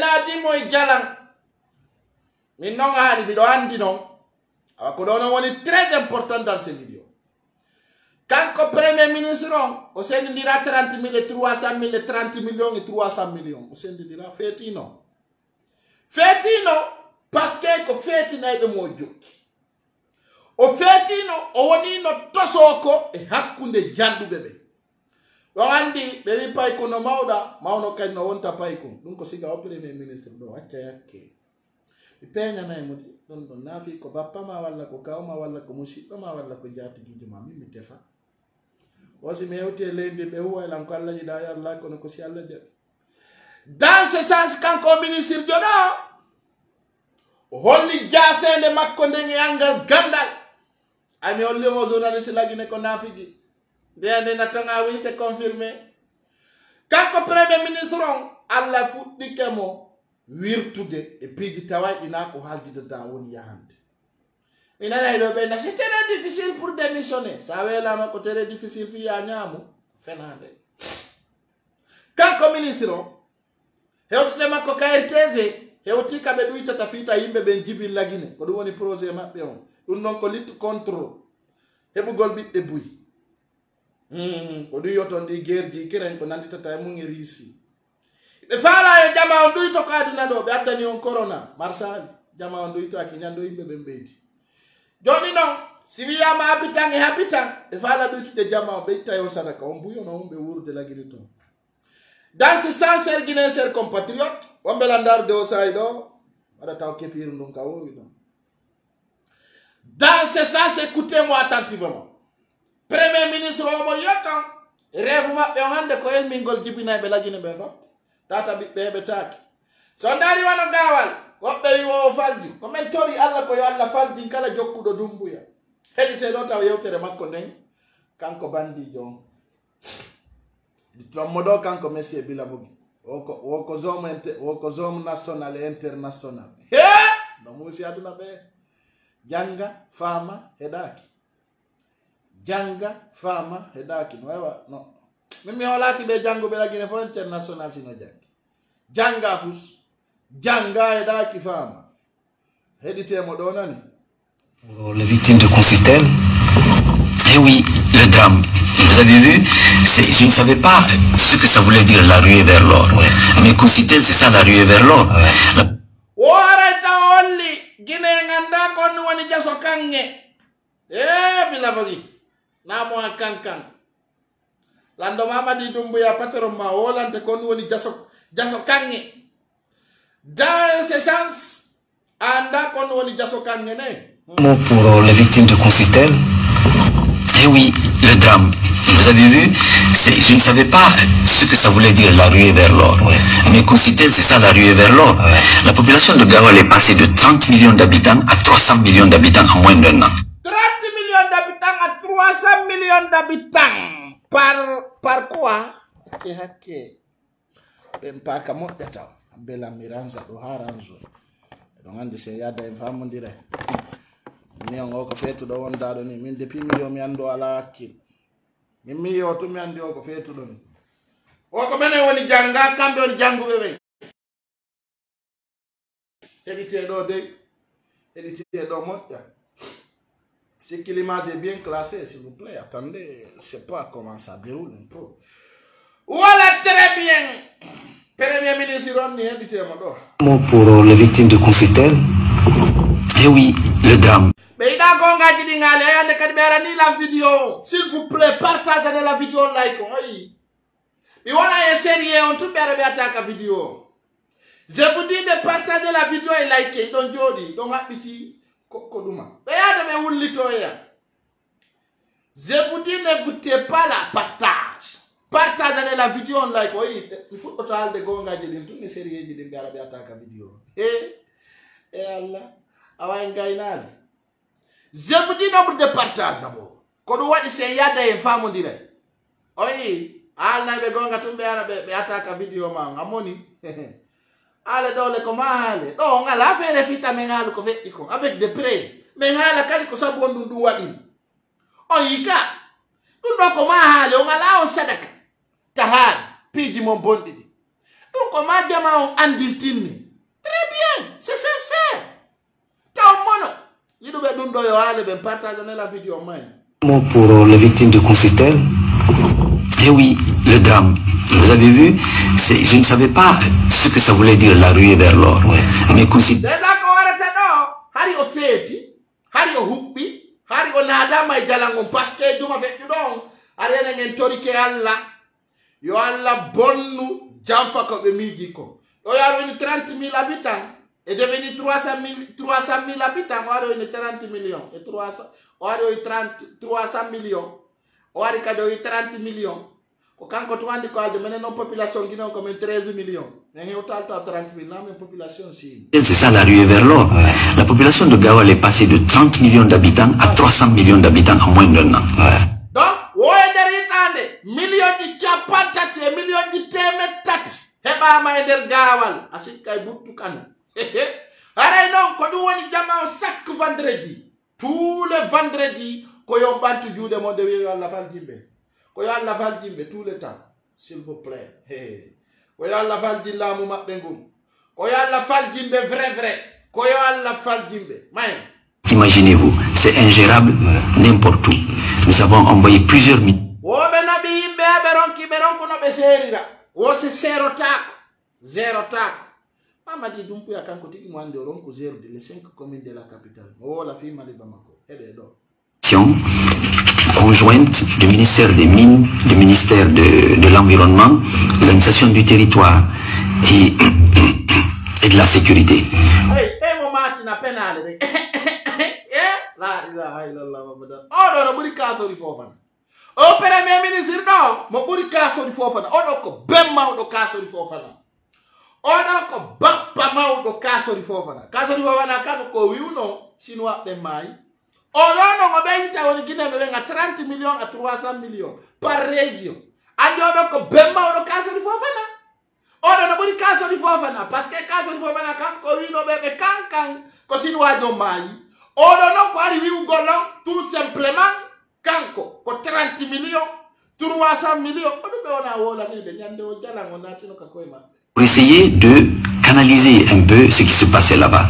est très important dans cette vidéo. Quand le premier ministre, il dira 30 000, 300 000, 30 millions et 300 millions. Il dira, faites-nous, parce que faites-nous de mon Dieu. Faites-nous, on est notre soko et hakoun de Jandou bébé. Wandi bebi paikoun mauda mauno kay no wonta paikoun dum ko siga o premier ministre do hakke penya nay mudi don don nafi ko bappa ma walla ko kawma walla ko musiba ma walla ko jati gijuma mi tefa wasi me hotel lende be huwa lan ko Allah jida ya Allah ko ko si Allah je dans ce sens quand ko ministre jodo holli jasende makko de ngal gandal ami holli o journaliste la Guinée ko nafi gi Dende natanga oui c'est confirmé. Quand le premier ministre Allah fouti kemo virtude et puis gitawa ina ko haldi de dawon yahande. Inana do be na c'était très difficile pour démissionner. Ça avait la ma côté difficile fi anyamu fenande. Quand le ministre hewtne makko kaerteze hewti ka be duita tafita yimbe ben jibil la Guinée ko dum woni projet mabbe on. Dum non ko lit contrôle. Hebu gol bi e buyi. Odu yoton di guerre di kiren ko nandi tata mu ngi risi be fala yo jama on duito ko aduna do be addani on corona marsali jama on duito akinyando imbe be mbedi joni non si wiya ma habitan e habitan e fala duito de jama be tayo sadaka on buyo no be wurde la girito dans ce sens ser guinéen ser compatriote on belandaurs de osaido ada taw kepir ndum ka wowi do dans ce sens écoutez-moi attentivement. Premier ministre Omo Yotan, rêve ma peonde ko el mingol jibina be lagine be fa tata bi bebe tak so ndari wono gawal wobbe yo faldi ko men tori alla ko yo alla faldi kala jokkudo dumbuya hedite do taw yewtere makko nden kanko bandi jon diplôme do kanko monsieur Bila Vogi woko zom national et international he no musi aduna be janga fama hedaki Janga, fama, hedaki, noewa, no. Mimi holaki be jango bela Guinée fo international sino janga. Janga fus, janga hedaki fama. Hedite modona ni. Pour les victimes de Confitel, eh oui, le drame. Vous avez vu, je ne savais pas ce que ça voulait dire la ruée vers l'or. Ouais. Mais Confitel, c'est ça la ruée vers l'or. Ouais. La... Wareta only, Guinée nganda konu wani jaso kange. Eh, Bila Vogi. Namo kankan lando mama di dumbuya patron ma wolante kon woni jaso kangi dans ce sens anda kon woni jaso kangi ne pour les victimes de Confitel. Eh oui, le drame. Vous avez vu, je ne savais pas ce que ça voulait dire la ruée vers l'or. Ouais. Mais Confitel, c'est ça la ruée vers l'or. Ouais. La population de Gawal est passée de 30 millions d'habitants à 300 millions d'habitants en moins d'un an. 300 millions d'habitants par quoi? Ben par comment t'as? Bella Miranza do Haranzo. Donc on dit c'est y'a des femmes on dirait. Ni on a fait tout le monde dans le monde depuis millions millions dollars qu'il. Mimi au tout millions dollars fait tout le monde. On commence à voir les janga quand on jango bébé. Héritier d'homme. Ce que l'image est bien classée, s'il vous plaît. Attendez, je ne sais pas comment ça déroule un peu. Voilà, très bien. Premier ministre, on est invité à mon pour les victimes de Confitel. Eh oui, le drame. Mais il y a la vidéo. S'il vous plaît, partagez la vidéo, like. Oui. Mais on a essayé, on trouve bien la vidéo. Je vous dis de partager la vidéo et liker. Donc, Jody, donc, appétit. Kodouma. Je vous dis, ne votez pas la partage. Partagez la vidéo like way fu to halde gonga je din tunni série je din be arabe ataka vidéo e Allah away gaynal zebdi nombre de partage d'abord ko do wadi sen yadda en famondire oyi alla be gonga tumbe arabe be ataka vidéo ma ngamoni ale dole ko maale do ngala fere fita mengalu ko vetti ko avec des preuves mais ngala kadi ko sabondu ndu wadi oyi ka dum ko maale o ngala on sadaka tahad piji mon bondi dum ko ma dema on andiltinni très bien c'est sincère taw mono yidu be dum do yo ale be partager la vidéo mai mot pour les victimes de Consitel. Et oui, le drame, vous avez vu, je ne savais pas ce que ça voulait dire la ruée vers l'or. Ouais. Mais considère. Et devenu 300 000 habitants, on a 30 millions. Et 300 millions. On a 30 millions. Quand on a dit que population guinéenne comme 13 millions, on a 30 millions, mais population si. C'est ça la ruée vers l'or. Ouais. La population de Gawal est passée de 30 millions d'habitants à 300 millions d'habitants en moins d'un an. Ouais. Donc, on a dit que millions de Japatati et millions de Temetati, et bah, on a dit Gawal, à ce qu'il y a beaucoup de canons. Alors, non, quand on a dit que chaque vendredi, tous les vendredis, Koyon Bantu Jude Mondewé à la Faldimbe. Koyon Laval Dimbe tout le temps. S'il vous plaît. Koyon Laval Dimbe la Mouma Bengoum. Koyon Laval Dimbe vrai vrai. Koyon Laval Dimbe. Imaginez-vous, c'est ingérable n'importe où. Nous avons envoyé plusieurs milliers. Oh benabi imbe beron ki beron kono beserira. Oh c'est zéro tac. Zéro tac. Maman dit donc à quand côté moi de Ronco zéro de les 5 communes de la capitale. Oh la fille de Bamako. Elle est là. Conjointe du ministère des Mines, du ministère de l'Environnement, de l'administration du territoire et de la sécurité. On a 30 millions à 300 millions par région. On a donc un casse de Fofana. On a un casse de Fofana. Parce que le casse de Fofana, quand on a un golon, tout simplement, quand 30 millions, 300 millions, pour essayer de canaliser un peu ce qui se passait là-bas.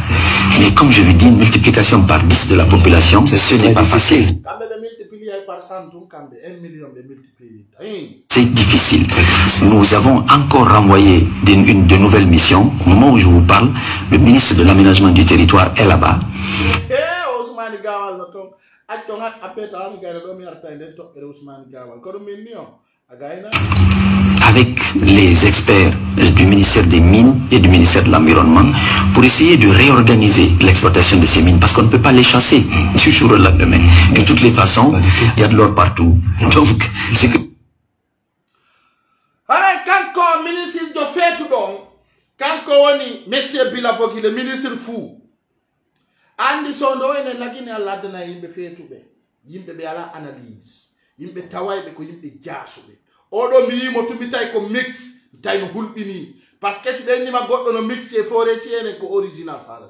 Mais comme je vous dis, multiplication par 10 de la population, ce n'est pas facile. C'est difficile. Nous avons encore renvoyé de nouvelles missions. Au moment où je vous parle, le ministre de l'aménagement du territoire est là-bas. Avec les experts du ministère des Mines et du ministère de l'Environnement pour essayer de réorganiser l'exploitation de ces mines parce qu'on ne peut pas les chasser du jour au lendemain. De toutes les façons, il y a de l'or partout. Donc, c'est que... Alors, quand le ministre de Fouta, quand on dit, M. Bila Vogi, le ministre fou, Andy Sondo, il est là, il est là, il est là, il est là, analyse, il est là, il est là, Odo mi mo tumitay ko mix tay no hulbini parce que si ben ni ma goddo no mix e forestier en ko original faala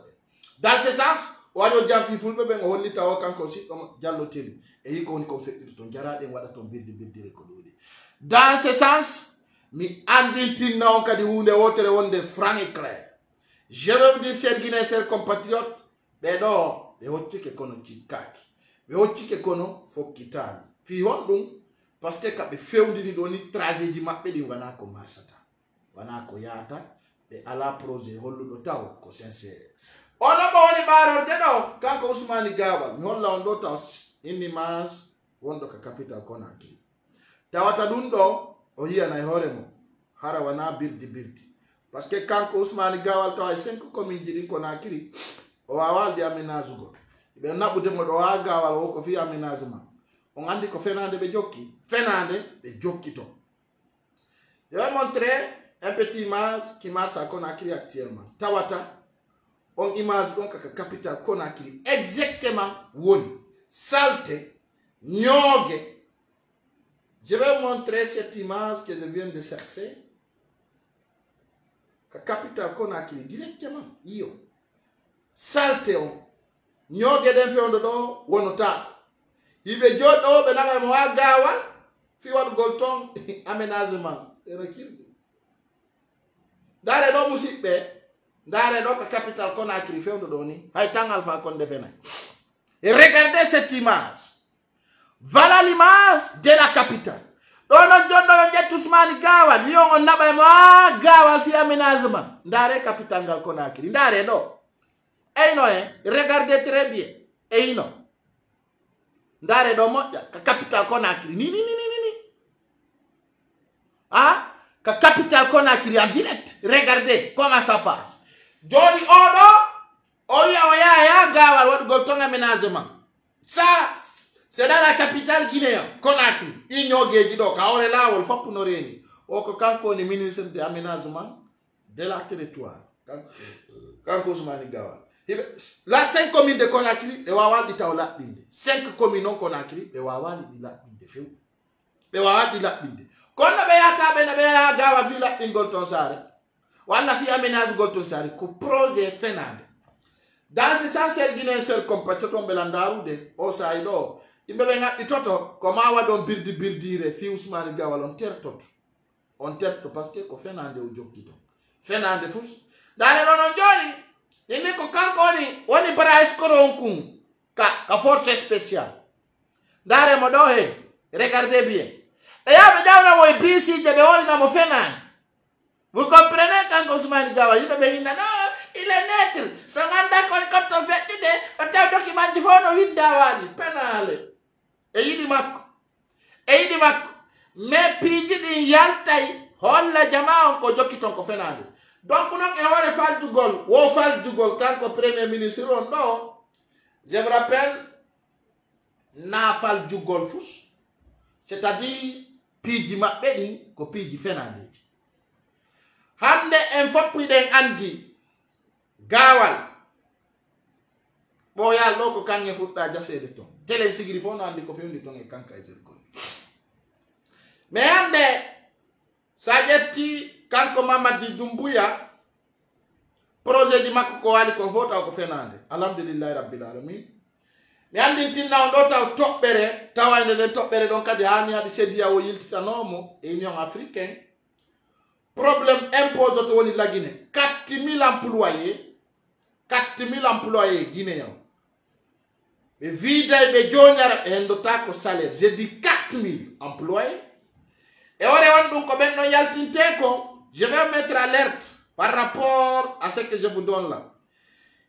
dans ce sens o wado jam fi fulbe ben hollita o kanko si o jallo teli e yiko woni ko feddito ton jarade wada ton birdi ko dodi dans ce sens mi andi tin non kadi hunde wotere wonde franc et clair je veux dire chers Guinéens chers compatriotes be do be hotti ke kono kikaki be hotti ke kono fokitani fi wondum. Parce que quand on fait une tragédie, on a commencé à faire un projet. On a quand Ousmane Gawal, on a une image de la capitale Conakry. On a parce que quand Ousmane Gawal, on a 5 communes de Conakry, on a des aménagements. On a des aménagements. On a dit que Fernande Bejoki, Fernande Bejokito. Je vais montrer un petit image qui marche à Conakry actuellement. Tawata, on image donc la capitale Conakry. Exactement, Won, Salte, Nyoge. Je vais montrer cette image que je viens de chercher. La capitale Conakry, directement, Yo. Salte, Nyoge d'un fait dedans, Wonota. Il veut dire, oh, ben là, moi, Gawal, Fiwan Golton, aménagement. Dans les noms aussi, dans les noms de la capitale qu'on a créé, et regardez cette image. Voilà l'image de la capitale. On a tous les Gawal, on a Gawal, fait aménagement. Dans la capitale qu'on a créé, dans les noms. Et non, regardez très bien. Et non. Dans les noms, la capitale qu'on a créé. Ah, la capitale Conakry en direct. Regardez comment ça passe. Johnny Odo, Oya Gawal, Wad Golton aménagement. Ça, c'est dans la capitale guinéenne, Conakry. Il y a des gens qui sont là, il faut pour nous réunir. Quand on est ministre de l'aménagement de la territoire, quand on est Gawal. Là, 5 communes de Conakry, et Wawal dit la binde. 5 communes de Conakry, et Wawal dit la binde. Et Wawal dit la binde. Quand on a Gawal vu la Golton Saré, on a fait aménage Golton Saré, qu'on projet Fernande. Dans ce sens, les Guinéens sont compétents en Belandaurs de Osaïdo. Ils me disent, comment on a birdi, fils Ousmane Gawal, on terre tout. On terre tout parce que Fernande est au job du temps. Fernande fous. Dans les non-jolis, ils me disent, quand on est para escoroncoum, la force spéciale. Dans les modos, regardez bien. Vous comprenez quand Ousmane Gawal, il est neutre. Sans quand on fait idée, on a document de fond, pénal. Et il dit Macron. Et il dit Macron. Mais Pidji dit Yaltaï, on l'a jamais encore dit qu'on fait là. Donc, on a fait du gol. On fait du gol quand le premier ministre, non. Je me rappelle, on a fait du gol. C'est-à-dire, Pidji Mabedi, Pidji Fernandez. Hande enfopiden andi Gawal. Boya loko kanye futa jase de ton. Tele sigrifon andi ko fiundi ton e kanka ezel ko. Me hande sageti kanko Mamadi Dumbuya projet di makko ko wali ko vota ko Fernandez. Alhamdulillah rabbil alamin. Mi andi tinna on ɗo taw toɓɓere tawande nden toɓɓere ɗon kadi haa mi haɗi sédia o yiltitanomo e union africaine probléme impose to woni la Guinée 4000 employé guinéen ɓe viiday ɓe joñara ɓe henndota ko salaire j'ai dit 4000 employé e ore on ɗum ko ɓen ɗon yaltinte ko je vais mettre alerte par rapport à ce que je vous donne là.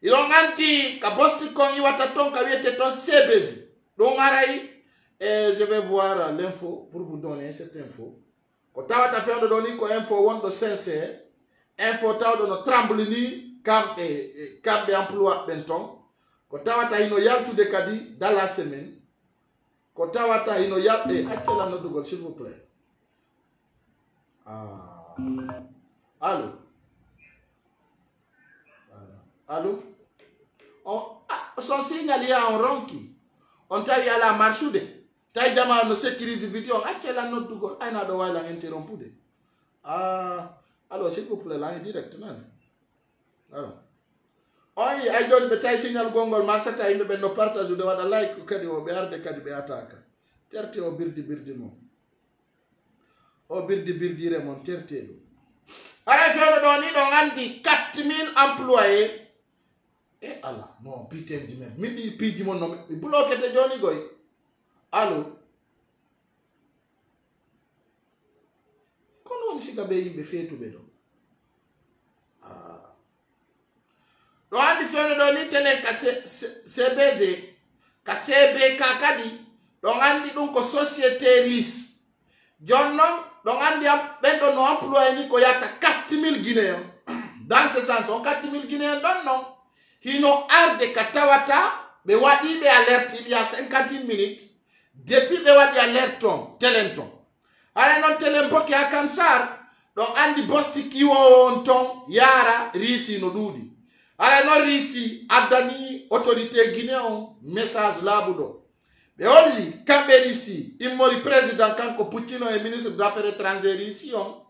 Ils ont anti kabosti kon iwataton kabiete ton CBZ. Donc araï et je vais voir l'info pour vous donner cette info. Quand tu as fait de donner quoi info one de sincère, info ta de notre tremblini camp et emploi benton. Quand tu as ino yal tout de kadi dans la semaine. Quand tu as ino yal et actuellement notre Google s'il vous plaît. Ah. Allô. Allô. Son signal est en ronki. On t'a eu à la marchoude. T'as eu à la sécurité vidéo. Ah, quelle est notre goal? Ah, n'a pas interrompu. Ah, alors, s'il vous plaît, là, directement. Voilà. On y a eu le petit signal gongol, mais ça t'a eu le partage de la like ou qu'elle est au BR de Kadibé attaque. Terte au birdimon. Au birdibirdire mon terte. Alors, je vais donner 4000 employés. Eh Allah, non, putain du même. Midi, pidi mon nom. Il bloque tes Johnny Goy. Allô? Comment on s'y gagne fait tout bédo? Ah. Donc, on fait le donné, télé, CBZ, KCB, Kakadi. Donc, on dit donc société RIS. John, non, donc on dit, ben, on emploie, il y a 4000 Guinéens. Dans ce sens, on 4000 Guinéens, donc non. Hino arde katawata, be wadi be alerte il y a 50 minutes, depuis be wadi alerte ton, telenton. Alors non telenton qui a cancer, Don andi bosti kiwo onton yara risi no dudi. Ala no risi adani autorité guinéen message labudo. Be only kambe risi imori président kanko Poutine et ministre des affaires étrangères ici on.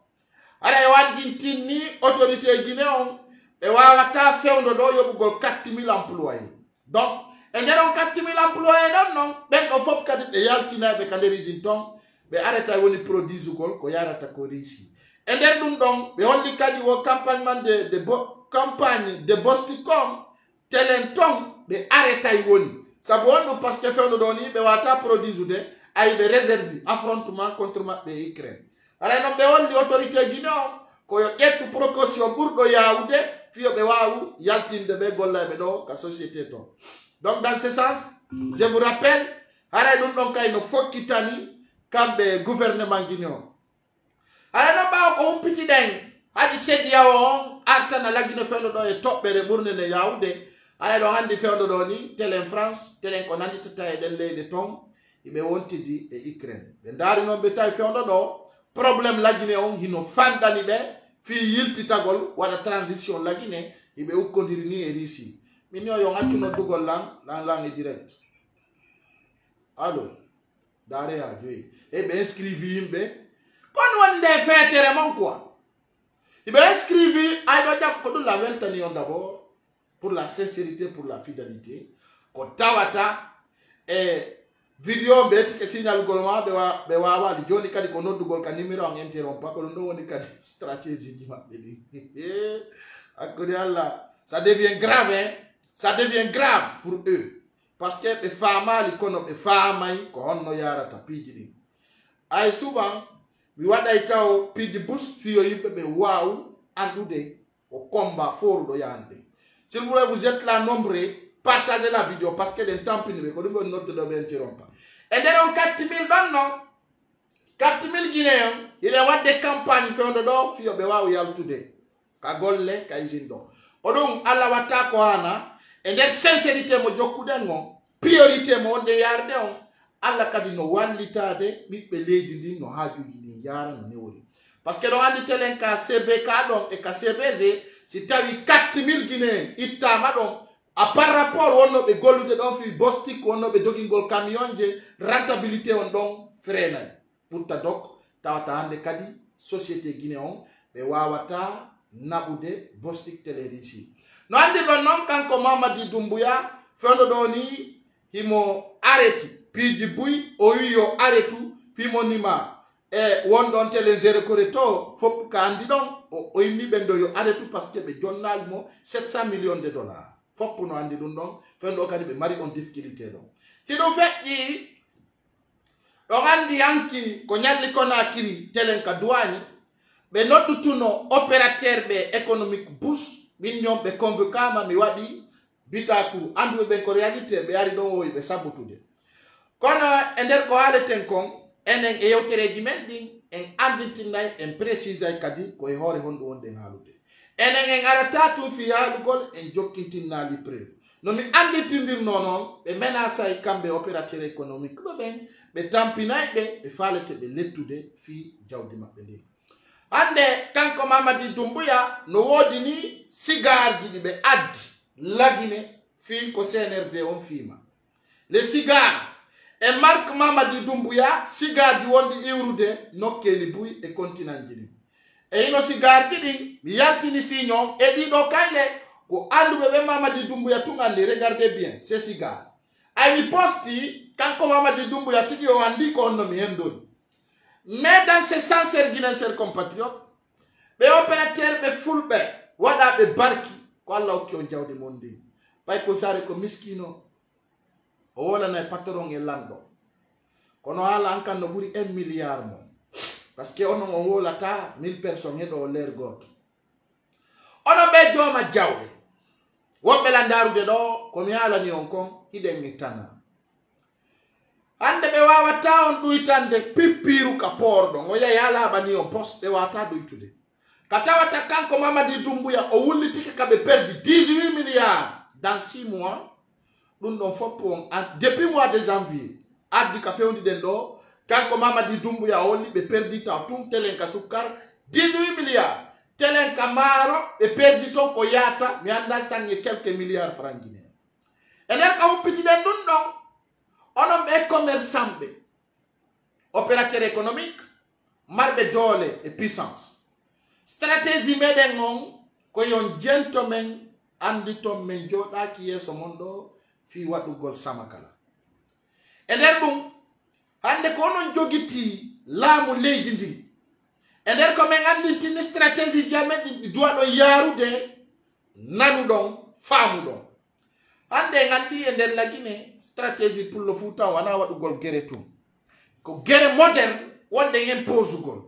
Ala wandi tini autorité guinéen et wawata feundo do yobugol 4000 employés. Donc et ngero 4000 employés non ben no fop kadit e yaltina be kanderisi ton be arrêta woni produit gol ko yarata ko risi. Et les dundons, mais on dit campagne de Bosticom, tel un ton, mais arrêtez vous. Ça va nous parce que faire nous donner, mais on a produit ou de, aille réserver affrontement contre l'Ukraine. Alors nous avons l'autorité guinéenne, qu'on ait tout précaution pour le yaoudé, puis on va où yaltin de bégola et donc la société ton. Donc dans ce sens, je vous rappelle, alors nous donc il faut quitter quand le gouvernement guinéen. Alors, on a un petit dingue. On a dit que on a dit que quand on les fait tellement quoi, il va inscrire à l'autre la veille d'abord pour la sincérité, pour la fidélité. Quand Tawata et vidéo bête que signale gouvernement bewa wa di joni kadi ko noddu gol kanimiro on interrompt pas ko no woni kadi stratégie di mabbe di akori Allah ça devient grave pour eux parce que les femmes li kono be famay ko honno yarata pididi ay souvent. We want to tell Pidibus Fio Yipebe Waou Andoude au combat fort de Yande. Si vous voulez vous êtes là nombreux, partagez la vidéo parce que des temps pénibles, vous ne devez pas interrompre. Et dans 4000 non, 4000 Guinéens, il y a des campagnes qui ont dedans, Fio Bewaou Yaltoude, Kagole, Kaizindo. Odon Alawata Kohana, et des sincérités, Mojokudengon, priorité, Monde Yardeon, Alakadino, Wan Litade, Mipeledi, no Haju Guinée. Parce que l'on a dit que CBK donc, et que CBZ, si tu as 4000 Guinéens, il t'a par rapport on a gold de l'enfant, Bostik, on a le camion, de rentabilité, on a freine. Pour ta doc, tu as dit que société guinéenne, et Wawata, Naboude, Bostik, Télévision. Nous avons dit que quand Mamadi Doumbouya, Fondoni, il m'a arrêté, puis du bruit, il m'a arrêté, puis il m'a et on donne les erreurs correctes, faut qu'un didon, on y met bendoyo, arrête tout parce que le journal mo 700 millions de dollars. Faut pour nous en dire non, faire nos caribes mari en difficulté non. Si nous faisons, on a dit anki, qu'on y a les Conakry, tel un cadouane, mais notre tout non opérateur mais économique boost millions mais convoquant ma miwadi, bitaku, andou ben réalité mais aridon oui mais ça pour tout de. Quand on est qu'on a le tenkong et il y a un précis à Kadi, qui est hors de l'onde. Et il y a un tatou fier de Gol et Jokintin n'a lui preuve. Nous avons dit que nous avons menacé à Kambe opérateur économique. Mais tant pis, il fallait que l'étude fille Jaudima Pele. Ande, quand Mamadi Doumbouya, nous avons dit que cigare qui est ad, la Guinée, fille que CNRD on firme. Les cigares. Et Marc Mamadi Doumbouya, cigare du Wondi Iurude, non Kelibouy et continent Guinée. Et il y a un cigare qui dit, il y a un signon, et il dit, quand on Mamadi Doumbouya, tout regardez bien, c'est cigare. Et il poste, quand Mamadi Doumbouya, tout le dit qu'on nomme Yendon. Mais dans ce sens, les Guinéens, les compatriotes, les opérateurs, les Fulbert, les Barki, les gens qui ont dit, Paikoun Saré, les Miskino. Ola na patron elando kono ala anka no buri 1 milliard mo parce que ono on wola ta 1000 personnes do ler goto ono be joma jawbe wo Belandaurs de do ko mi ala ni onkon hiden mitana ande be wawata on duitande pipiru ka pordo ngoya yala bani on poste wata duitude katawata kanko Mamadi Doumbouya o wulitike kabe perdu 18 milliards dans 6 mois. Nous n'avons pas pour depuis le mois de janvier, à du café on dit d'endor, quand Mamadi Doumbouya a perdu tout tel un cassoukar, 18 milliards. Tel un Camaro et perdu ton Koyata, mais on a sangé quelques milliards francs guinéens. Et là, quand on petit d'un non, on a un commerçant, opérateur économique, marbe d'ole et puissance. Stratégie d'un nom, qu'on y a un gentleman, Andito Menjoda qui est ce monde, Fiwa du Gol Samakala. Et là, on a un jogiti, là, on l'a et d'ailleurs, comme une stratégie qui doit nous yarder, nous donnons, femmes donnons. Et la Guinée, stratégie pour le foot, on a une guerre tout. Une guerre moderne, on a imposé une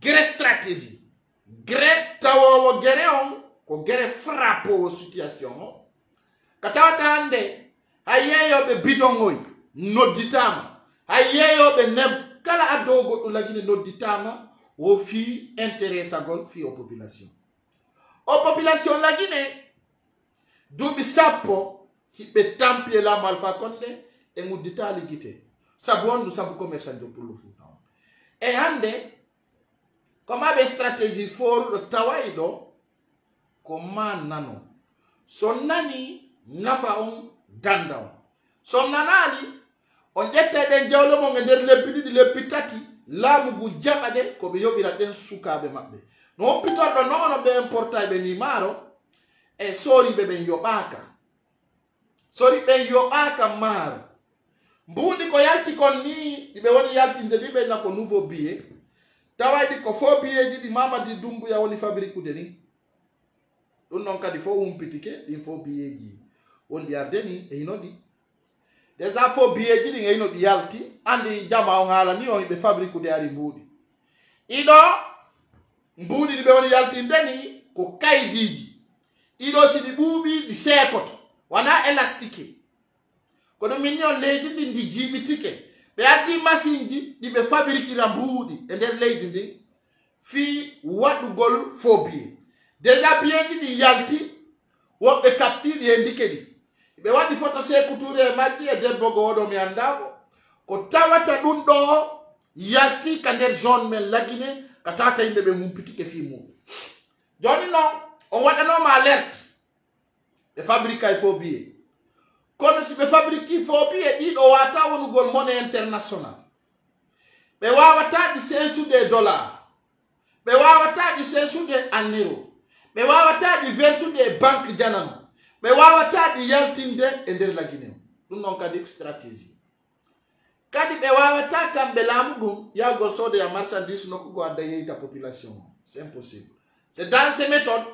guerre stratégie. Une guerre tawa guerre on, une guerre frappe aux situations. Quand on a eu des bidons, nos ditames, ailleurs des neb, kala adogo la Guinée nos ditames. Aux filles intéressent à golf aux populations. Aux populations de la Guinée, d'où sapo, qui peut tamper la Alpha Condé et nous dit à l'équité. Sabon nous sommes commerçants pour le foot. Et ande, comment des stratégies fortes de Tawaïdo, comment nano? Son nani n'a pas un dandan. Son nanali, on était dans le monde de l'épitati. Là, nous avons dit que nous avons un soukab. Nous avons un portail de Nimaro. Et sorry, bébé, yobaka. Sorry, bébé, yobaka, maro. Nous avons dit que nous avons un nouveau billet. Nous avons dit que nous avons un billet de maman de Dumbu. Nous avons dit que nous avons un petit billet. Nous avons un billet de maman de Dumbu. Des affaires biais qui n'ont pas yalti, andi jama on a la ni on y fabrique des ariboudi. Ido boudi de on yalti ndani ko kaidiji. Ido si di boubi di sekot, wana elastique. Ko do mignon leydi ndi ndi jibitike. Be ati masinji di be fabrique la boudi e der leydi ndi fi wadu gol phobie. Deja biais di yalti wo be capti di indikedi. Mais quand il faut que Sékou Touré mati et des bogos de miandavo, quand t'as vu yalti kaner zone mais la Guinée, quand t'as été bébé mon petit que filmé. Johnny non, on voit un homme alerte. Les fabricants il faut bien. Quand si les fabricants il faut bien, ils ont atteint une grande monnaie internationale. Mais on a atteint 10 sous des dollars. Mais on a atteint 10 sous des euros. Mais on a atteint 20 sous des banques djanana. Mais on va faire des yaltinde et de la Guinée. Nous n'avons qu'à dire stratégie. Quand on va faire des belamou, il y a des marchandises qui la population. C'est impossible. C'est dans ces méthodes.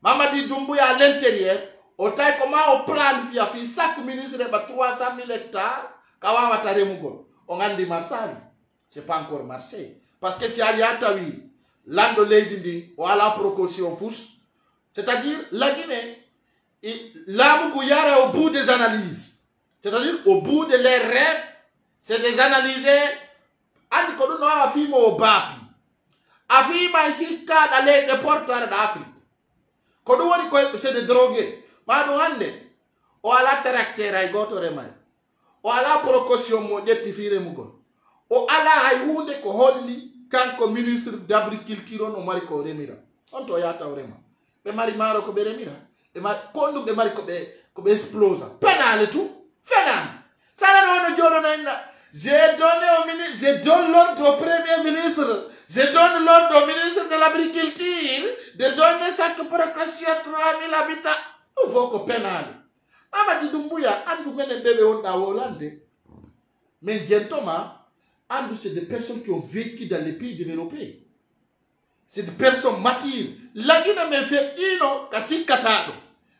Mamadi Doumbouya à l'intérieur, on a comment on planifie. Chaque ministre a 300 000 hectares. On a dit Marseille. Ce n'est pas encore Marseille. Parce que si Ariatawi, l'Andolé dit, on a la procotion pousse. C'est-à-dire la Guinée. Et là, vous est au bout des analyses. C'est-à-dire, au bout de leurs rêves, c'est des analyses. Andi kono no afirme au bapi. Affirme ici qu'à aller des portes d'Afrique. Kono wani ko c'est des drogués. Mano ande. O ala caractère ay goto remay. O ala procotion mo jettifire mugon. O ala ay hunde ko holli kanko ministre d'agriculture no mari ko remira. On to yata rema. Be mari maro ko be remira. Et ma conduite de Marie comme explose. Pénal et tout. Fénal. Ça n'a pas je donne l'ordre au premier ministre. Je donne l'ordre au ministre de l'agriculture de donner chaque précaution à 3000 habitants. Nous voulons que pénal. Maman dit Doumbouya, on a un bébé en Hollande. Mais gentlemen, c'est des personnes qui ont vécu dans les pays développés. C'est des personnes matures. La Guinée me fait ino, kasi katado.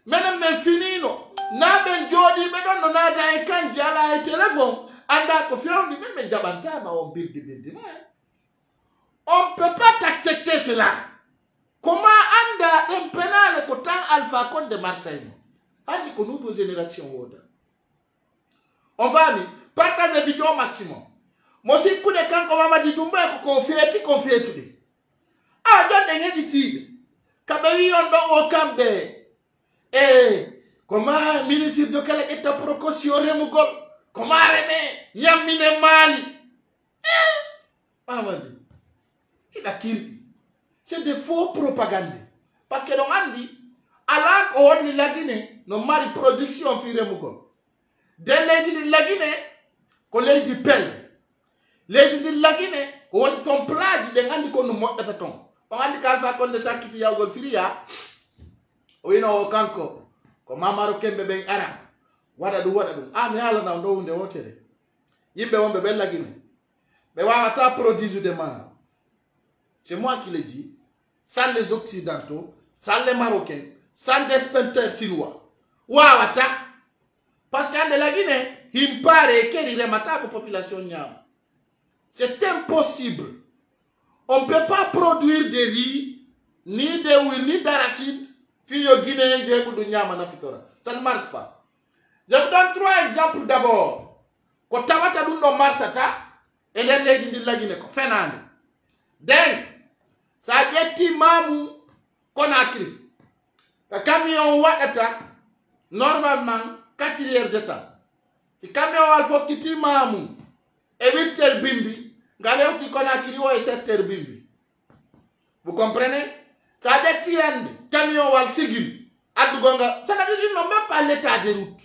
Menem me finino. Na benjodi, menon non ada ekanji ala e téléphone. Anda kofiron di meme jabanta ma on bildi bildi. On peut pas accepter cela. Comment anda un pénal kotan Alpha Condé de Marseille? Andi ko nouvelle génération woda. On va lui partager la vidéo au maximum. Mosi koude kanko mama di dumba ko konfieti konfieti. Ah, j'en ai dit, Kabéli, on donne au Cambé. Eh, comment, ministre de quel état prococio remugol? Comment, remé, yamine mali? Eh, maman dit, il a kirdi. c'est des faux propagandes. Parce que on dit, alors qu'on est la Guinée, nos maris production firait beaucoup. Dès l'année de la Guinée, qu'on les dit pelle. L'année de la Guinée, qu'on tombe plage, des gens qu'on nous montre à ton. On a dit qu'Alpha Condé ça qui fait au Firia, ou il n'aura aucun corps. Comme un Marocain bébé arabe. Wadadou. Ah, mais alors, on doit voter. Il va bébé la Guinée. Mais Wata produit de mal. C'est moi qui le dis, sans les Occidentaux, sans les Marocains, sans les spenteurs silois. Wawata. Parce qu'en la Guinée, il paraît qu'il remate à la population. C'est impossible. On ne peut pas produire des riz, ni de huile, ni d'arachide, fille guinéenne de Nyama. Ça ne marche pas. Je vous donne trois exemples d'abord. Quand tu as dit non, Marsata, et les gens de la Guinée, Fernande. Deng, ça a dit Mamou Conakry. Le camion Ouattara, normalement, 4 heures de temps. Si le camion Alpha Condé Mamou, et 8 heures Bimbi, vous comprenez? Ça a dit camion wal sigil, Adougonga. Ça veut dire qu'ils n'ont même pas l'état des routes.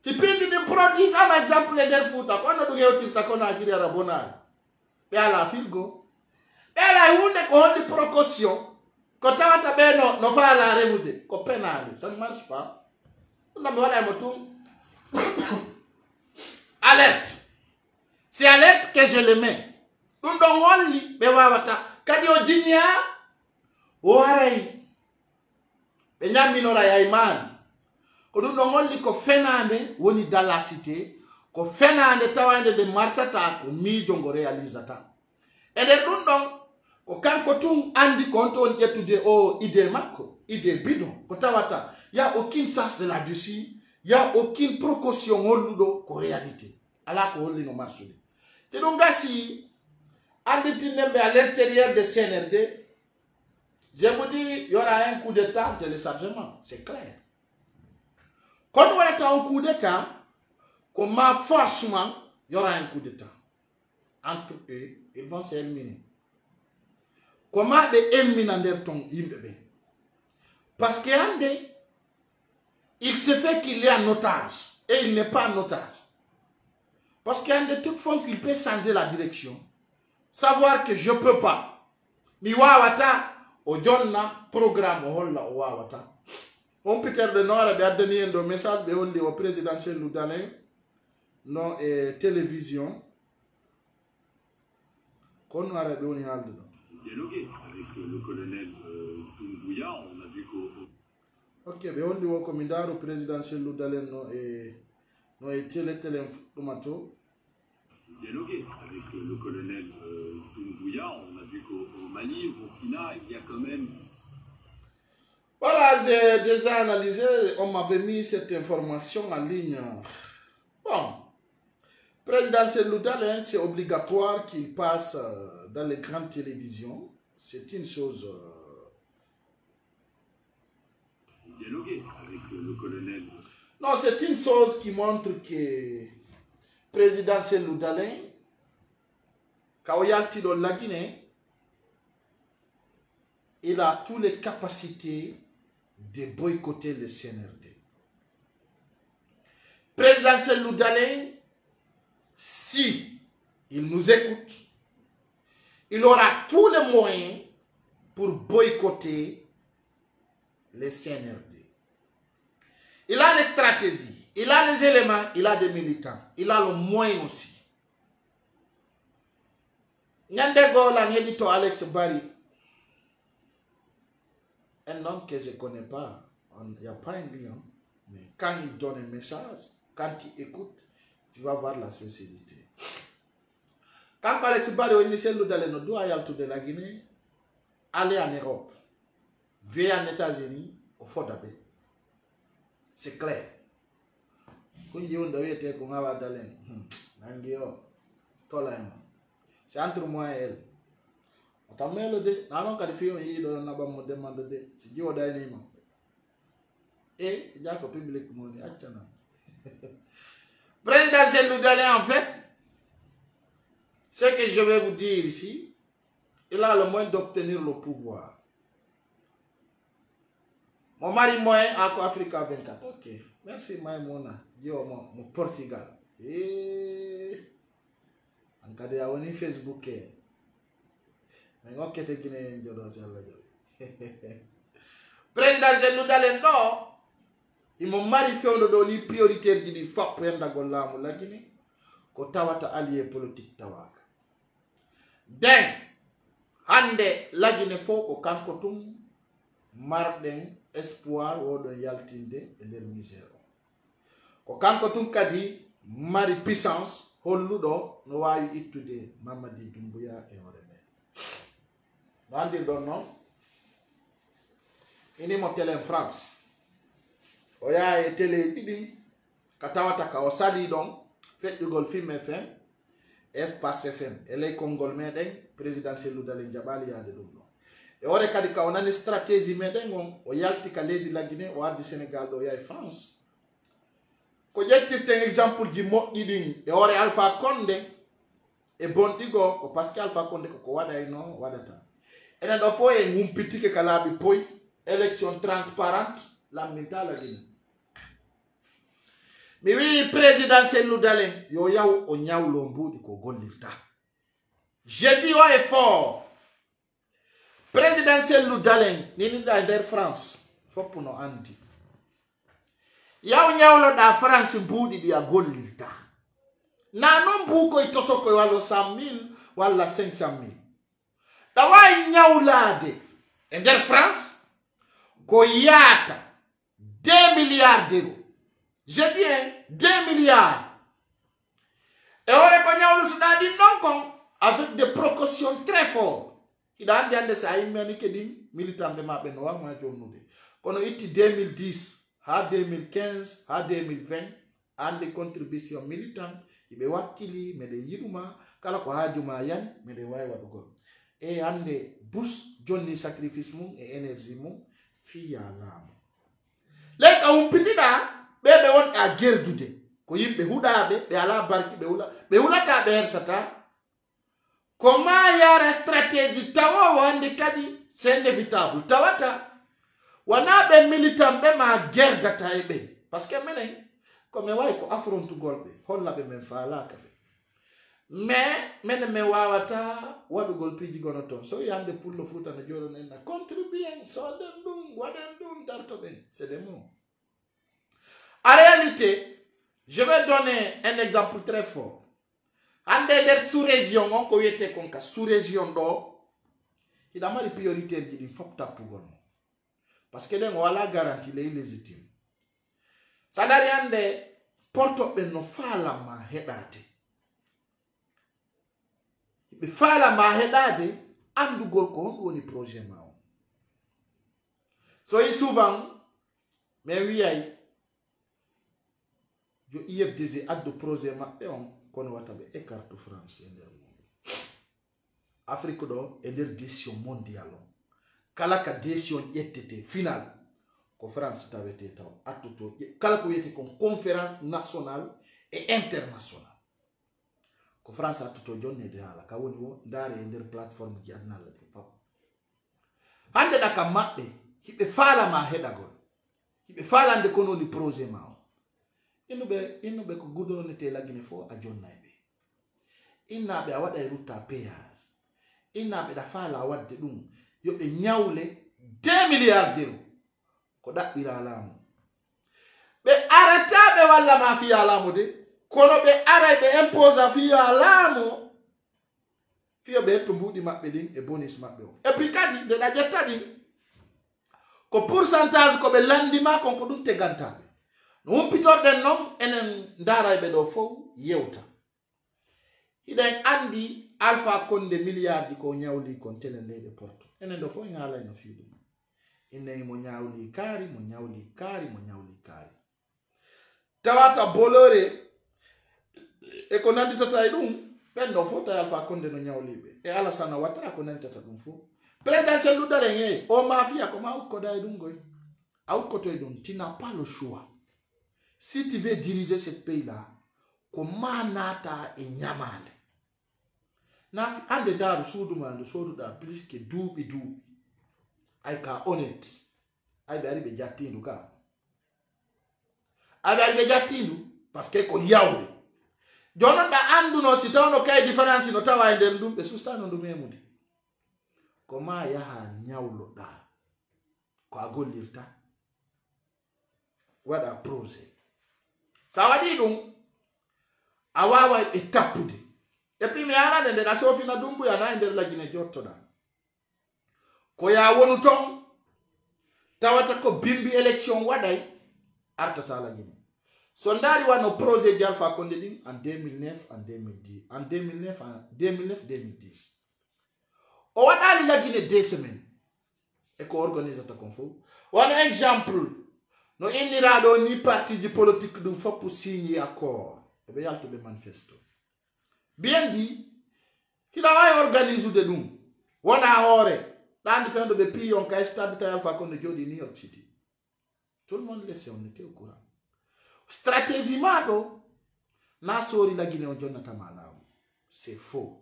Si puis ils produisent un exemple de foot, on ne peut pas acquérir la bonne arme. Et à la filgo. Et à la une précaution, quand on a bien non, on va la remouder. Ça ne marche pas. On a mis alerte. C'est à l'aide que je le mets. Nous avons dit, mais quand dit, nous avons dit que Fernande, on est dans la cité, que Fernande, Tawande de Marsata, que Midjongo réalise. Et nous avons quand on a dit qu'on est tout de haut, idée Marco, idée bidon, il n'y a aucune sens de la dessus, il n'y a aucune précaution en réalité. Alors qu'on est marché. C'est donc si à l'intérieur de CNRD, je vous dis, il y aura un coup d'état de téléchargement, c'est clair. Quand on est en coup d'état, comment forcément il y aura un coup d'état entre eux, ils vont s'éliminer. Comment les éliminants sont parce qu'il se fait qu'il est en otage et il n'est pas en otage. Parce qu'un de toute forme qu'il peut changer la direction. Savoir que je ne peux pas. Mais Wawata, aujourd'hui, programme Wawata. On peut dire de Nord, il a donné un message au président Cellou Dalein, non et télévision. Qu'on nous a donné un dedans. Dialoguer avec le colonel Douya, on a vu qu'au. Ok, mais on dit au commandant, au président Cellou Dalein, non et. Dialoguer avec le colonel Doumbouya, on a vu qu'au Mali, au Burkina, il y a quand même. Voilà, j'ai déjà analysé, on m'avait mis cette information en ligne. Bon, président Cellou Dalein, c'est obligatoire qu'il passe dans les grandes télévisions. C'est une chose. Dialoguer avec le colonel. Non, c'est une chose qui montre que le président Cellou Dalein, quand il a été dans la Guinée, il a toutes les capacités de boycotter le CNRD. Le président Cellou Dalein, si il nous écoute, il aura tous les moyens pour boycotter le CNRD. Il a des stratégies, il a des éléments, il a des militants, il a le moyen aussi. Nyandego l'angédito Alex Barry, un homme que je ne connais pas, il n'y a pas un lien, mais quand il donne un message, quand il écoute, tu vas voir la sincérité. Quand Alex Barry a initié le Dalein, nous allons de la Guinée, aller en Europe, veiller en États-Unis, au Fort d'Abbé. C'est clair. C'est entre moi et elle. Et il y a un public. Président Cellou Dalein, en fait, ce que je vais vous dire ici, il a le moyen d'obtenir le pouvoir. Mon mari moyen à Africa 24. Ok, merci Maïmona. Dieu mon Portugal. Et en cas de Facebook. Mais on quitte Guinée président Cellou Dalein non. Il m'a mari fait une donnée prioritaire qui dit faut prendre la Guinée. Ko tawata allié politique tawaka den hande lagine fo ko kanko tum marden espoir wodon yaltinde e nder misère ko kanko tum kadi mari puissance holludo no wawi ittude Mamadi Dumbuya e hoore men bandir don non ini mo télé France o yaa e télé didi ka tawata ka o sali don fête du golfe FM, espace FM, et les Congolais, président Cellou Dalein Diabali y a des doublons. Et on a une stratégie, mais on y a de la Guinée, on a du Sénégal, on y a de France. Quand y a un exemple du mot idine, et on a Alpha Condé, et bon digo, parce qu'Alpha Condé, on a des noms, on a des temps. Et on a une petite élection transparente, la montée à la Guinée. Mais oui, président Cellou Dalein, yo yaw o nyaw lombu di ko gollirta. Je dis haut et fort. Président Cellou Dalein, nini da der France, faut pour no anti. Yaw nyaw lo da France budi di a gollirta. Na non bu ko itoso ko wala 100 000 wala 500 000. Da wa nyaw lade en der France ko yata 2 milliards d'euros. Je tiens 2 milliards. Et on reconnaît au Soudan du Nord avec des précautions très fortes. Il a dit que ça a été militant de ma benoît. Quand on a été 2010, à 2015, à 2020, à des contributions militantes, il y a des Yiduma, il y a des Waiwadogo. Et il y a des bourses, des sacrifices et énergie. Fille à l'âme. Là, on petit là. Bebe won a gerdude ko yimbe hudabe be ala barki be hula ka be sata ko ma yara stratégie tawo wonde kadi c'est inévitable tawata wana be militant be ma gerda taybe parce que menen ko me way ko affrontu golbe holla be men faala ka be mais menen me wawata wadu gol piji gonoton so yande pour le Fouta na joro na contribuer so den dum waden dum darto be c'est des mots. En réalité, je vais donner un exemple très fort. En des sous-régions, on a été comme sous-région d'or, il a mal de priorité de l'Infopta pour nous. Parce que on a la garantie, il est illégitime. Ça n'a rien de porte de nos falama hedate. Mais falama hedate, on ne peut pas faire projet. Soyez souvent, mais oui, je y ai des actes de projet et on connaît des cartes françaises. Afrique est une décision mondiale. Kala ka décision était finale. La France avait été une conférence nationale et internationale. La France a tout donné de la Kawono dans une plateforme qui a été faite. Il y a des femmes qui ont fait des projets. Inube ko gudronete lagine fo a jonnaybe innabe a wada e rutta péage innabe da fala wadde dum yobe nyawle 2 milliards d'euros ko dabbira lamu be arata be walla ma fi alamu de kono be aray be impose fi alamu fi be tumbudi mabbe din e bonus mabbe o et puis kadi de da jettadi ko pourcentage ko be landima kon ko dum teganta. Nous pitons des noms et nous avons des noms. Il y a un Andy Alpha Condé milliards de milliards qui ont été les portes. Et nous avons des noms. Il y a des noms. Il y a des noms. Il y a des noms. Il y a des noms. Il y a des et Alassane Ouattara il y a des noms. Président Cellou Dalein, au mafia, comment vous avez des noms? Tu n'as pas le choix. Si tu veux diriger ce pays-là, comment nata et nyamande? Now, and the dad Suduma and the Soda, please can do be do. I can own it. I bury the Jatinu car. I bury the Jatinu, Paskeco Yawi. Jonathan Anduno sit down, okay, difference in Ottawa and them do the Sustan on the memory. Koma Yaha Nyaulo da. Quago Lirta. What a prose. Sawadidum. Awawa etapude. Et puis, il y a des nations qui ont été en train de se faire. Quand il y a des gens qui ont été élection, ils ont été en Guinée. Sondari wa no projet d'Alpha Condé en 2009 en 2010. En 2009-2010. On a eu la Guinée 2 semaines. Et qu'on organise un conflit. On a un exemple. Nous avons une partie politique pour signer un accord. Et bien, il y a tout le manifesto. Bien dit, il a organisé de nous. On a oré. Dans le fin de pays, on a stade de Alpha Condé de New York City. Tout le monde le sait, on était au courant. Stratégiquement, Nassori la Guinée, on Jonathan Malawi. C'est faux.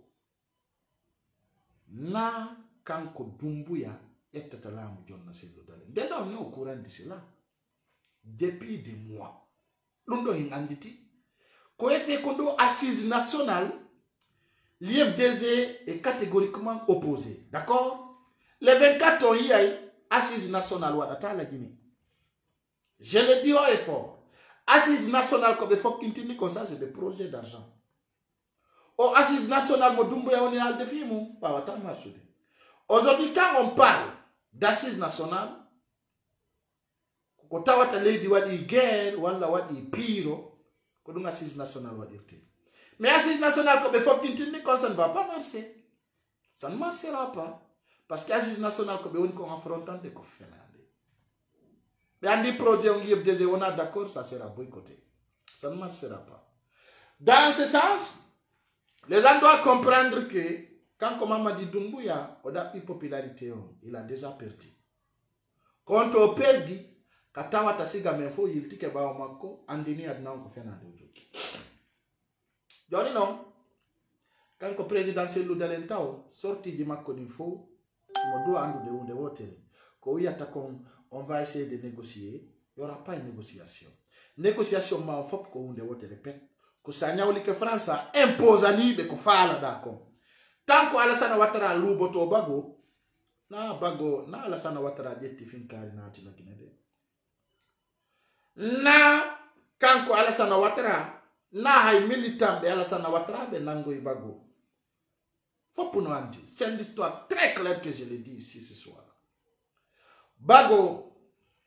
Na Kanko Dumbuya et Tatalam Jonathan Cellou Dalein. Déjà, on est au courant de cela. Depuis des mois. Lundo Inganditi. Quand il y a assise nationale, l'IFDZ est catégoriquement opposé. D'accord? Les 24 ans, il y a assise nationale à la Guinée. Je le dis haut et fort. Assise nationale, comme il faut continuer comme ça, c'est des projets d'argent. Au assise nationale, on est à l'défi, pas autant marcher. Aujourd'hui, quand on parle d'assise nationale, quand on parle de guerre, ou de pire, une assise nationale va dire. Mais assise nationale, comme il faut continuer, ça ne va pas marcher. Ça ne marchera pas. Parce que l'assise nationale, comme il faut affronter des conflits. Mais on dit projet, on a d'accord, ça sera boycotté. Ça ne marchera pas. Dans ce sens, les gens doivent comprendre que quand Mamadi Doumbouya on a eu popularité, il a déjà perdu. Quand on perd, Katawa tasiga mefo yilti ke ba omako andini adna onko fena dojoki. Joni non. Quand le président Cellou Dalein taw sorti di makko ni fo modu andu de wonde wotere. Ko yata kon on va essayer de négocier, il y aura pas une négociation. Négociation ma fop ko wonde wotere pet. Ko sa nyawli ke France a imposa ni be ko faala da kon. Tant ko Alassane Ouattara luboto bago na Alassane Ouattara jetti fin kari na ati na Guinée. Na kanko Alassane Ouattara na hay militant be Alassane Ouattara be nango ibago faut pour nous dire c'est une histoire très claire que je le dis ici ce soir bago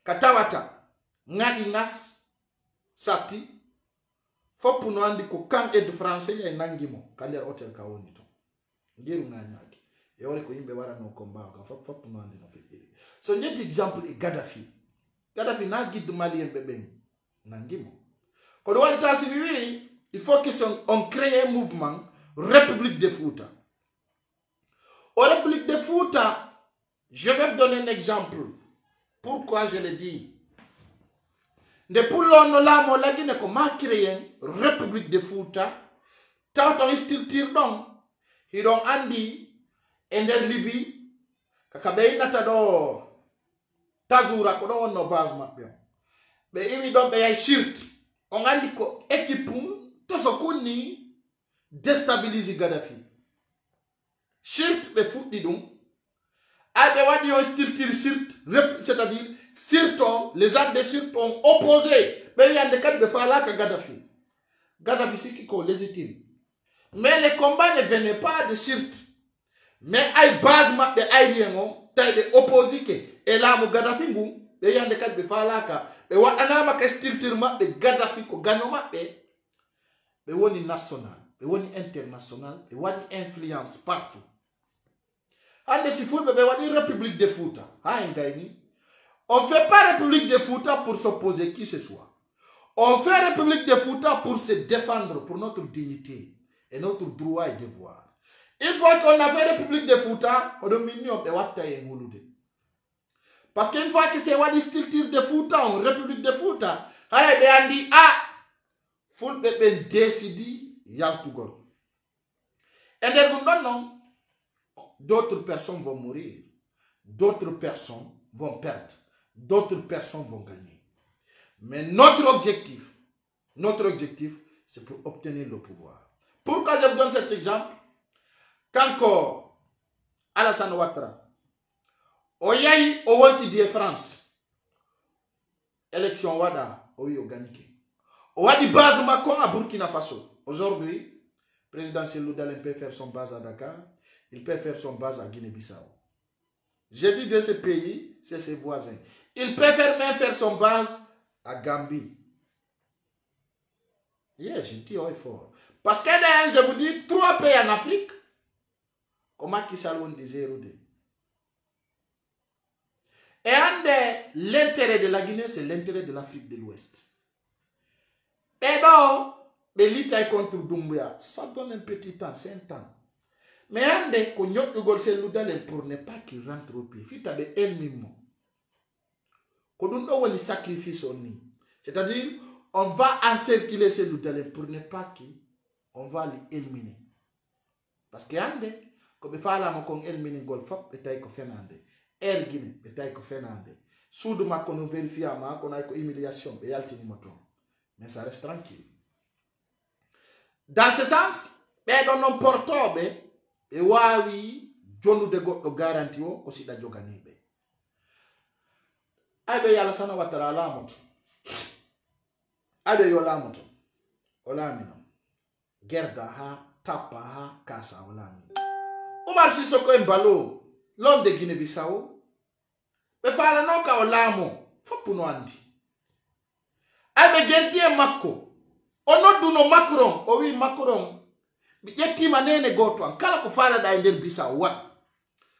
katawata ngadi nas sati faut pour nous dire ko kan aide français ya nangimo kaler hotel ka woni to ngiru nganyaki e wori ko yimbe wara no combat ka faut pour nous dire no fekiri so net exemple e Gaddafi n'a guide malien bébé. Nangimo. Quand on voit l'état civil, il faut qu'on crée un mouvement République de Fouta. Au République de Fouta, je vais vous donner un exemple. Pourquoi je le dis? Depuis l'on a mon lagine, on a créé une République de Fouta. Tant on structure donc, ils ont andi, ender Libye, kakabé natador. Tazura ko don no base mabbe be imi do be ay Sirte on andi ko équipe to sokuni déstabiliser Gaddafi Sirte be fuddi dum abe wadi on structure Sirte c'est-à-dire Sirton les gens de Sirte ont opposé be yande kat be fala ka Gaddafi c'est qui ko légitime mais les combats ne venaient pas de Sirte mais ay base mabbe ay rien taille opposé que et là mon Gaddafi ngou be yande kat be falaka be wadana ma kestiltirma be Gaddafi ko ganoma be woni national be woni international be wadi influence partout ande si foule be wadi République de Fouta ha ngayni on fait pas République de Fouta pour s'opposer qui ce soit on fait République de Fouta pour se défendre pour notre dignité et notre droit et devoir il faut qu'on a fait République de Fouta au dominion be watta e ngulude. Parce qu'une fois que c'est une structure de Fouta, une République de Fouta, on dit ah, faut décider, il y a tout. Et les Burundais, non. D'autres personnes vont mourir. D'autres personnes vont perdre. D'autres personnes vont gagner. Mais notre objectif, c'est pour obtenir le pouvoir. Pourquoi je vous donne cet exemple? Quand Alassane Ouattara, Oyaï, Owanti de France, élection Wada, Oyo Ganike. Ouadi base Macron à Burkina Faso. Aujourd'hui, le président Cellou Dalein peut faire son base à Dakar, il peut faire son base à Guinée-Bissau. J'ai dit de ce pays, c'est ses voisins. Il préfère même faire son base à Gambie. Yes, je dis fort. Parce que je vous dis, 3 pays en Afrique, comment Kisaloun disait Roudé. Et l'intérêt de la Guinée, c'est l'intérêt de l'Afrique de l'Ouest. Et donc, l'État est contre Doumbouya. Ça donne un petit temps, 5 ans. Mais un des cognons de Golselou Dalein pour ne pas qu'il rentre au pays. Il y a des ennemis. Quand on a un sacrifice, c'est-à-dire, on va encercler Cellou Dalein pour ne pas qu'il. On va l'éliminer. Parce que, comme il faut éliminer Golfop, il y a des Fernandez. El Guinée, il y a des Fernandez. Soudema, qu'on nous vérifie, qu'on a une humiliation, il y a des moutons. Mais ça reste tranquille. Dans ce sens, ben on n'en porte pas, et oui, John nous de garantie aussi d'adjo gagné. Aïe, y'a la sana watara la moto. Aïe, y'a la moto. Olamino. Gerdaha, Tapaha, Kasa, Olamino. Omar Sissoko Embalo, l'homme de Guinée-Bissau. Mais fala non ka Olamo, faut pour nous andi. Aïe, Gertie Mako. Ono duno Macron, oh oui Macron. Yeti manene gotwan kala ko fala da ender bisa wa.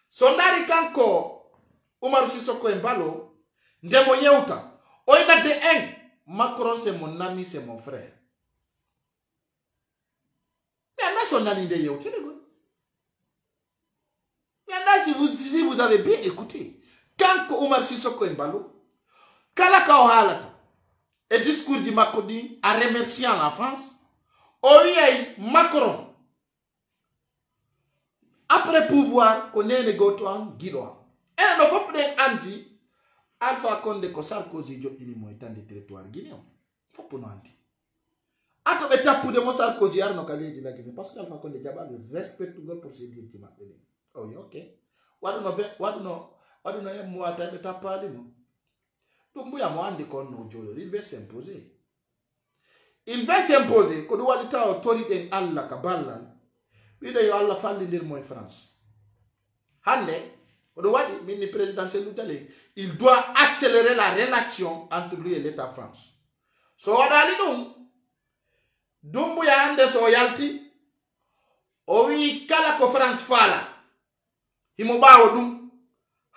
Sondari kanko Umar Sissoko Embalo ndemo yeuta. Oina de en Macron c'est mon ami, c'est mon frère. Nana sondani de yeuta le go. Nana si vous avez bien écouté, kanko Umar Sissoko Embalo kala ka o halata. Et discours du Macron en remerciant la France, Oriel Macron, après pouvoir, on est négocié en Guidois. Et on faut prendre anti Alpha Condé que Sarkozy joue inimo étant des territoires guinéens. Faut pour nous anti. Attends, mais t'as pour des mots Sarkozy à nos collègues de la Guinée parce qu'Alpha Condé Gabal respecte tout le procédure qui m'a donné. Oh ok. What do no? Moi t'as de ta part de nous. Donc, il va s'imposer. Il va s'imposer. Quand on voit l'état autorité d'Allah, il va y avoir la France. Le président Cellou Dalein, il doit accélérer la relation entre lui et l'État France. So, on a dit, donc, il y a un de son yalti, oui, kala ko France fala, il m'a dit,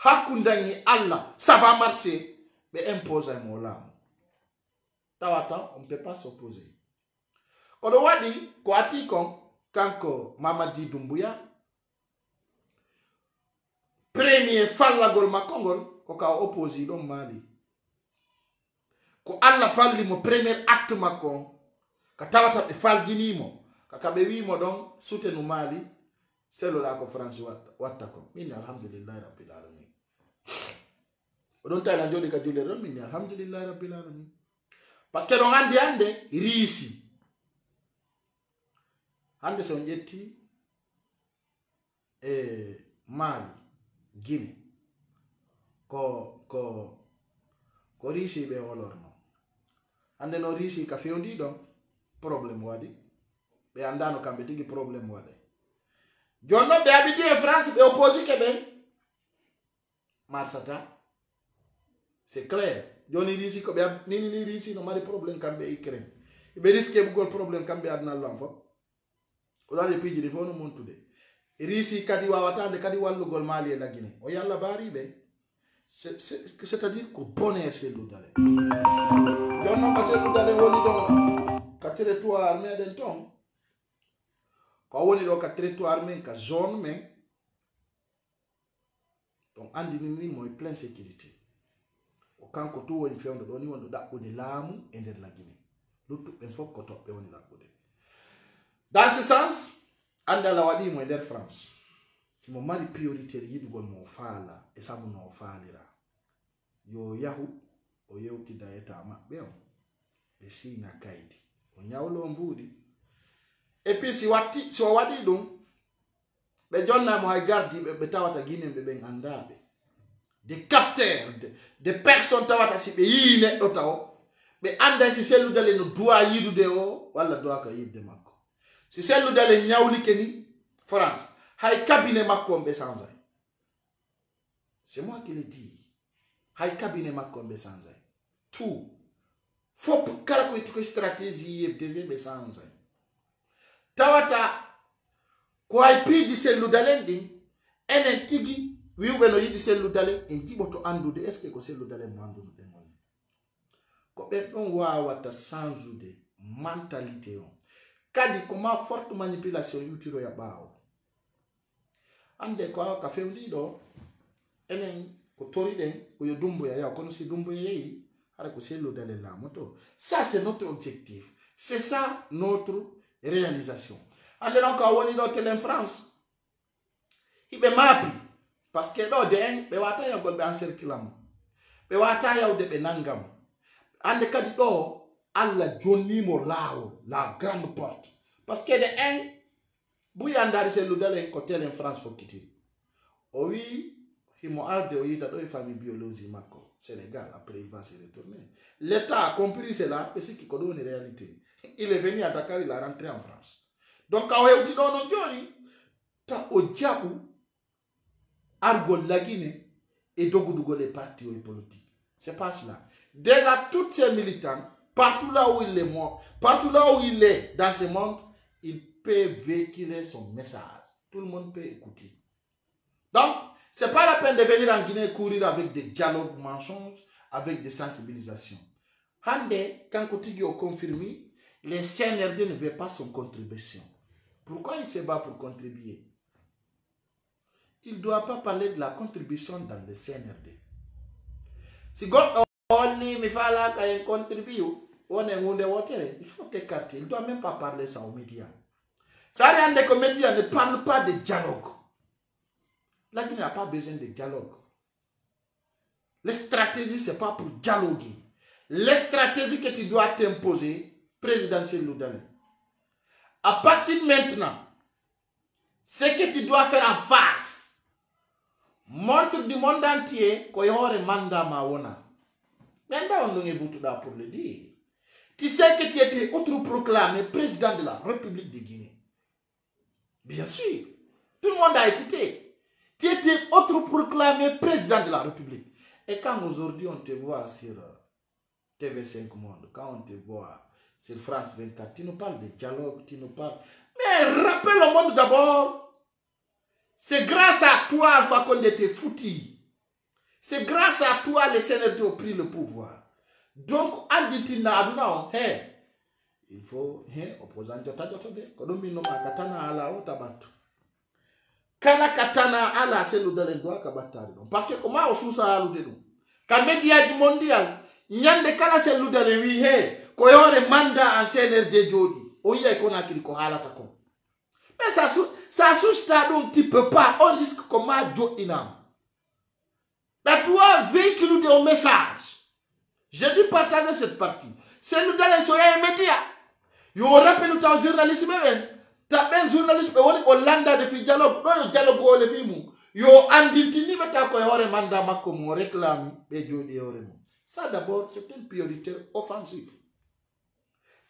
hakundani Allah, ça va marcher. Mais impose un mot là. On ne peut pas s'opposer. On doit dire quand Mamadi Doumbouya, premier Falla Golma Congo, qu'on a opposé dans Mali. Quand Allah Falli, mon premier acte Macron, quand Tawata Falgini, mon, quand Béwi, mon don, soutenu Mali, c'est le lac de France, Wattakom. Mais alhamdulillah, Rabbil Alamin. Parce que l'on a dit, réussi. Ande son yeti, Mali, Guinée. Ko réussi, ben alors non. Ande non réussi, ka fion di donc, problème wadi. Ben anda no kambeti ki problème wadi. Jono be habité en France, be opposé ke ben. Marsata. C'est clair. Johnny Risi, Nini Risi, il y a des problèmes quand il crée. Il risque de faire des problèmes quand il y a des enfants. On a des pays qui font le monde tout. Risi, Kadiwa, Watande, Kadiwa, le Gol Mali et la Guinée. On y a la barre, c'est-à-dire que bonheur, c'est le Dalé. Johnny n'a pas c'est le Dalé, on est dans le territoire armé d'un temps. Quand on est dans le territoire armé, dans la zone, donc, on est en pleine sécurité. Quand on a fait un peu de l'âme et de la Guinée. Dans ce sens, andalawadi mwender France mo mari prioritaire yidugo mo fala esabu no falira yo yahu o yewti daeta mabbe on be sina kaidi o nyawlo mbudi e puis si watti so wadi dum be jonna mo hay gardi be tawata Guinée be ngandabe des capteurs des personnes tawata si be yine do taw be anda si Cellou Dalein no doa yidude o wala doa ka yidde makko si Cellou Dalein nyawli keni France. Hay cabinet Macron Bessanzay. C'est moi qui le dis. Hay cabinet Macron Bessanzay. Tout. Faut pour calculer stratégie et deuxième Bessanzay. Tawata. Quoi puis Cellou Dalein dit. En tigi. Oui ou ben on dit Cellou Dalein. En dit boto andoude. Est-ce que Cellou Dalein m'andoude de moi? Quand on voit wata sans oude mentalité on. Kadi comment forte manipulation yutiro ya bao. Ande kwa kafe mlido enen kotoride uyo dumbo ya kono si dumbo yei ara ko Cellou Dalein la moto. Ça c'est notre objectif, c'est ça notre réalisation. Ande non ka woni do tele France ibe mapi parce que do den be wata ya golbe encerclement be wata ya de be nangam ande kadi do alla joni mo lawo la grande porte parce que de en Bouyandari Cellou Dalein côté en France faut quitter. Oui, il m'a hâte de oïda dans les familles biologiques Mako, Sénégal après il va se retourner. L'État a compris cela, mais c'est qui connaît une réalité. Il est venu à Dakar, il a rentré en France. Donc quand on dit non non Johnny, t'as au diable argot la Guinée et dogoudougo les partis politiques. C'est pas cela. Déjà tous ces militants partout là où il est mort, partout là où il est dans ce monde, il peut véhiculer son message. Tout le monde peut écouter. Donc, c'est pas la peine de venir en Guinée courir avec des dialogues mensonges, avec des sensibilisations. Hande, quand Kotigio confirme, les CNRD ne veulent pas son contribution. Pourquoi il se bat pour contribuer? Il ne doit pas parler de la contribution dans le CNRD. Si on ne fala pas contribuer, on est monde voter. Il faut écarter. Il ne doit même pas parler ça aux médias. Ça rien des comédiens ne parle pas de dialogue. La Guinée n'a pas besoin de dialogue. Les stratégies, ce n'est pas pour dialoguer. Les stratégies que tu dois t'imposer, présidentiel Cellou Dalein. À partir de maintenant, ce que tu dois faire en face, montre du monde entier qu'il y aura un mandat mawana. Maintenant, on est tout là pour le dire. Tu sais que tu étais autoproclamé président de la République de Guinée. Bien sûr, tout le monde a écouté. Tu étais autoproclamé président de la République. Et quand aujourd'hui on te voit sur TV5 Monde, quand on te voit sur France 24, tu nous parles de dialogue, tu nous parles... Mais rappelle au monde d'abord, c'est grâce à toi Alpha Condé t'es foutu. C'est grâce à toi les CNRD ont pris le pouvoir. Donc, on dit, il faut opposant jota jota de kodomi no makatana ala otabatu kana katana ala Cellou Dalein doa kabatari don parce que comment on sousa alude don ka media du mondial nyande kana Cellou Dalein wi ko yore manda en CNRD jodi o yey Conakry ko halata ko mais ça sousta donc tu peux pas on risque comment jo inam la toi véhicule de message j'ai dû partager cette partie Cellou Dalein soya média. Yo rappelle ta journaliste même. Ta ben journaliste be woni Hollanda de fi dialogue, do dialogue o le fi mu. Yo anditini be ta ko hore manda makko mo réclame be jodi hore mo. Ça d'abord, c'est une priorité offensive.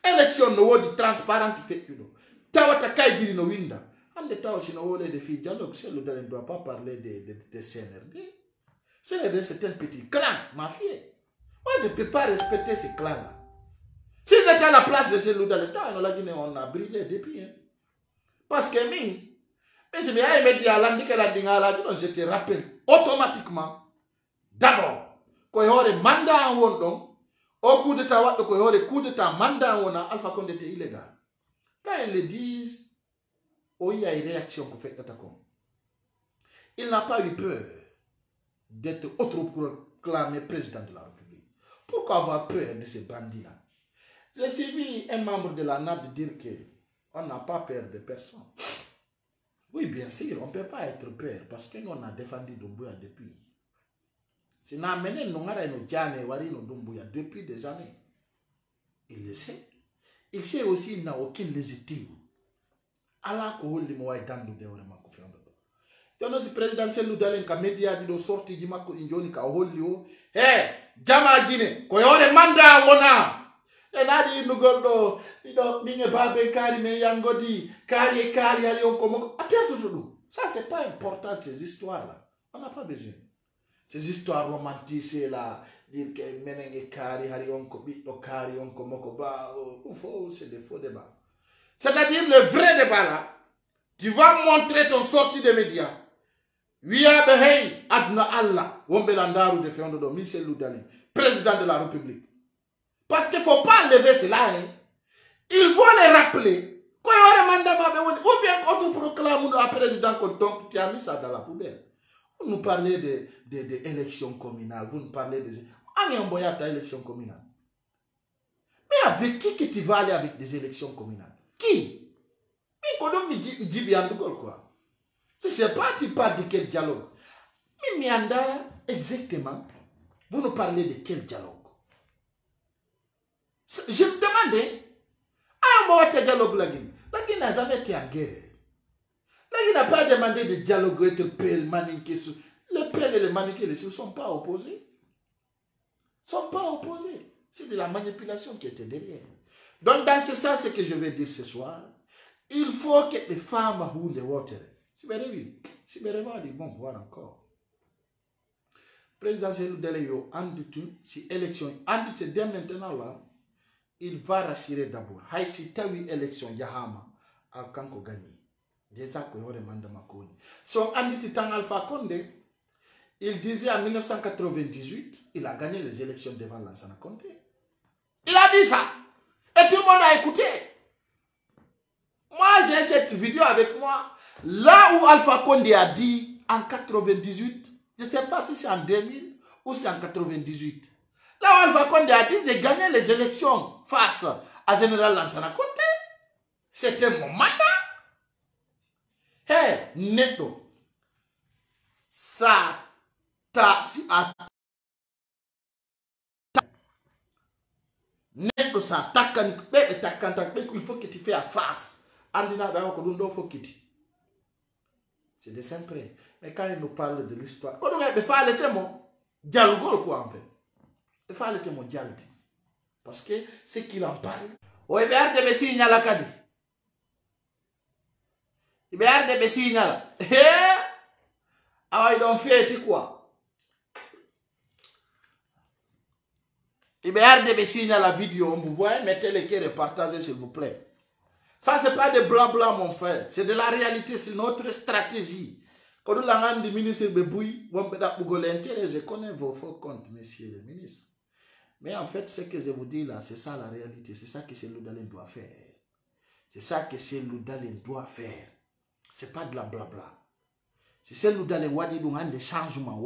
Élection no wodi transparente fait you. Tawata kay giri no winda. Ande taw si no wole de fi dialogue, Cellou Dalein ne doit pas parler de CNRD. CNRD c'est un petit clan mafieux. Moi je ne peux pas respecter ces clans-là. Si j'étais à la place de Cellou Dalein, la Guinée, on a brûlé depuis. Hein. Parce que, je te rappelle automatiquement, d'abord, quand il y a un mandat en Wondon, au coup de ta, mandat en Wondon, Alpha Condé était illégal. Quand ils le disent, il y a une réaction qu'on fait. Il n'a pas eu peur d'être autoproclamé président de la République. Pourquoi avoir peur de ces bandits-là? J'ai suivi un membre de la NAD dire qu'on n'a pas peur de personne. Oui, bien sûr, on ne peut pas être père parce que nous, on a défendu Doumbouya depuis. Si nous avons amené nos Doumbouya depuis des années, il le sait. Il sait aussi qu'il n'a aucune légitime. Allah ko holli mo way dandu de wore makko fewdo do jono si président Cellou Dalein ka media di do sorti ji makko in joni ka holli o he jama Guinée ko yore manda wona e nadi no goldo do minge babe kari me yangodi kari kari ali o komo attention tout dou ça c'est pas important ces histoires là on n'a pas besoin ces histoires romantiques là dire que menenge kari hari on ko biddo kari on ko moko ba faux c'est des faux débats. C'est-à-dire le vrai débat là, tu vas montrer ton sortie des médias. Wiya behei adna Allah, ou Belandaurs de Fondodom, Cellou Dalein, président de la République. Parce qu'il ne faut pas enlever cela. Hein. Il faut les rappeler. Quand il y a un mandat, ou bien quand on proclame le président, donc tu as mis ça dans la poubelle. Vous nous parlez d'élections communales, vous nous parlez des. On est en boyade à l'élection communale. Mais avec qui que tu vas aller avec des élections communales? Qui? Mais quand on me dit bien quoi? Si c'est pas tu parles de quel dialogue? Mais Mianda, exactement, vous nous parlez de quel dialogue? Je me demandais, à moi, quel dialogue la Guinée? La Guinée n'a jamais été en guerre. La Guinée n'a pas demandé de dialogue entre Pelle, Maninké. Le Pelle et le Maninké ne sont pas opposés. Ils ne sont pas opposés. C'est de la manipulation qui était derrière. Donc, dans ce sens, ce que je vais dire ce soir, il faut que les femmes ou les waters, si ils vont voir encore. Le président Cellou Dalein, en de tout, si l'élection, en de ces deux maintenant-là, il va rassurer d'abord. Si tu as eu l'élection, il y a un peu gagné. Déjà, il y a un mandat. Si on a dit Alpha Condé, il disait en 1998, il a gagné les élections devant Lansana Conté. Il a dit ça. Et tout le monde a écouté. Moi, j'ai cette vidéo avec moi. Là où Alpha Condé a dit en 98, je ne sais pas si c'est en 2000 ou si c'est en 98. Là où Alpha Condé a dit, j'ai gagné les élections face à Général Lansana Conté. C'était mon mandat. Hé, hey, netto. Ça t'a si à Neto sa takan et takan il faut que tu fasses face. Andena d'ailleurs que nous faut quitter. C'est de simple. Mais quand il nous parle de l'histoire, on doit faire le témoin. Dialogue quoi en fait. Il faut le témoin dialogue. Parce que ce qu'il en parle. Oui, mais arde me signale à Kadi. Il me arde me signale. Alors il en fait quoi? Et bien, regardez la vidéo, vous voyez, mettez les cœurs et partagez s'il vous plaît. Ça, c'est pas de blabla, mon frère. C'est de la réalité, c'est notre stratégie. Quand nous l'avons dit, ministre Bebouy, je connais vos faux comptes, messieurs les ministres. Mais en fait, ce que je vous dis là, c'est ça la réalité. C'est ça que Cellou Dalein doit faire. C'est ça que Cellou Dalein doit faire. C'est pas de la blabla. C'est Cellou Dalein qui a des changements.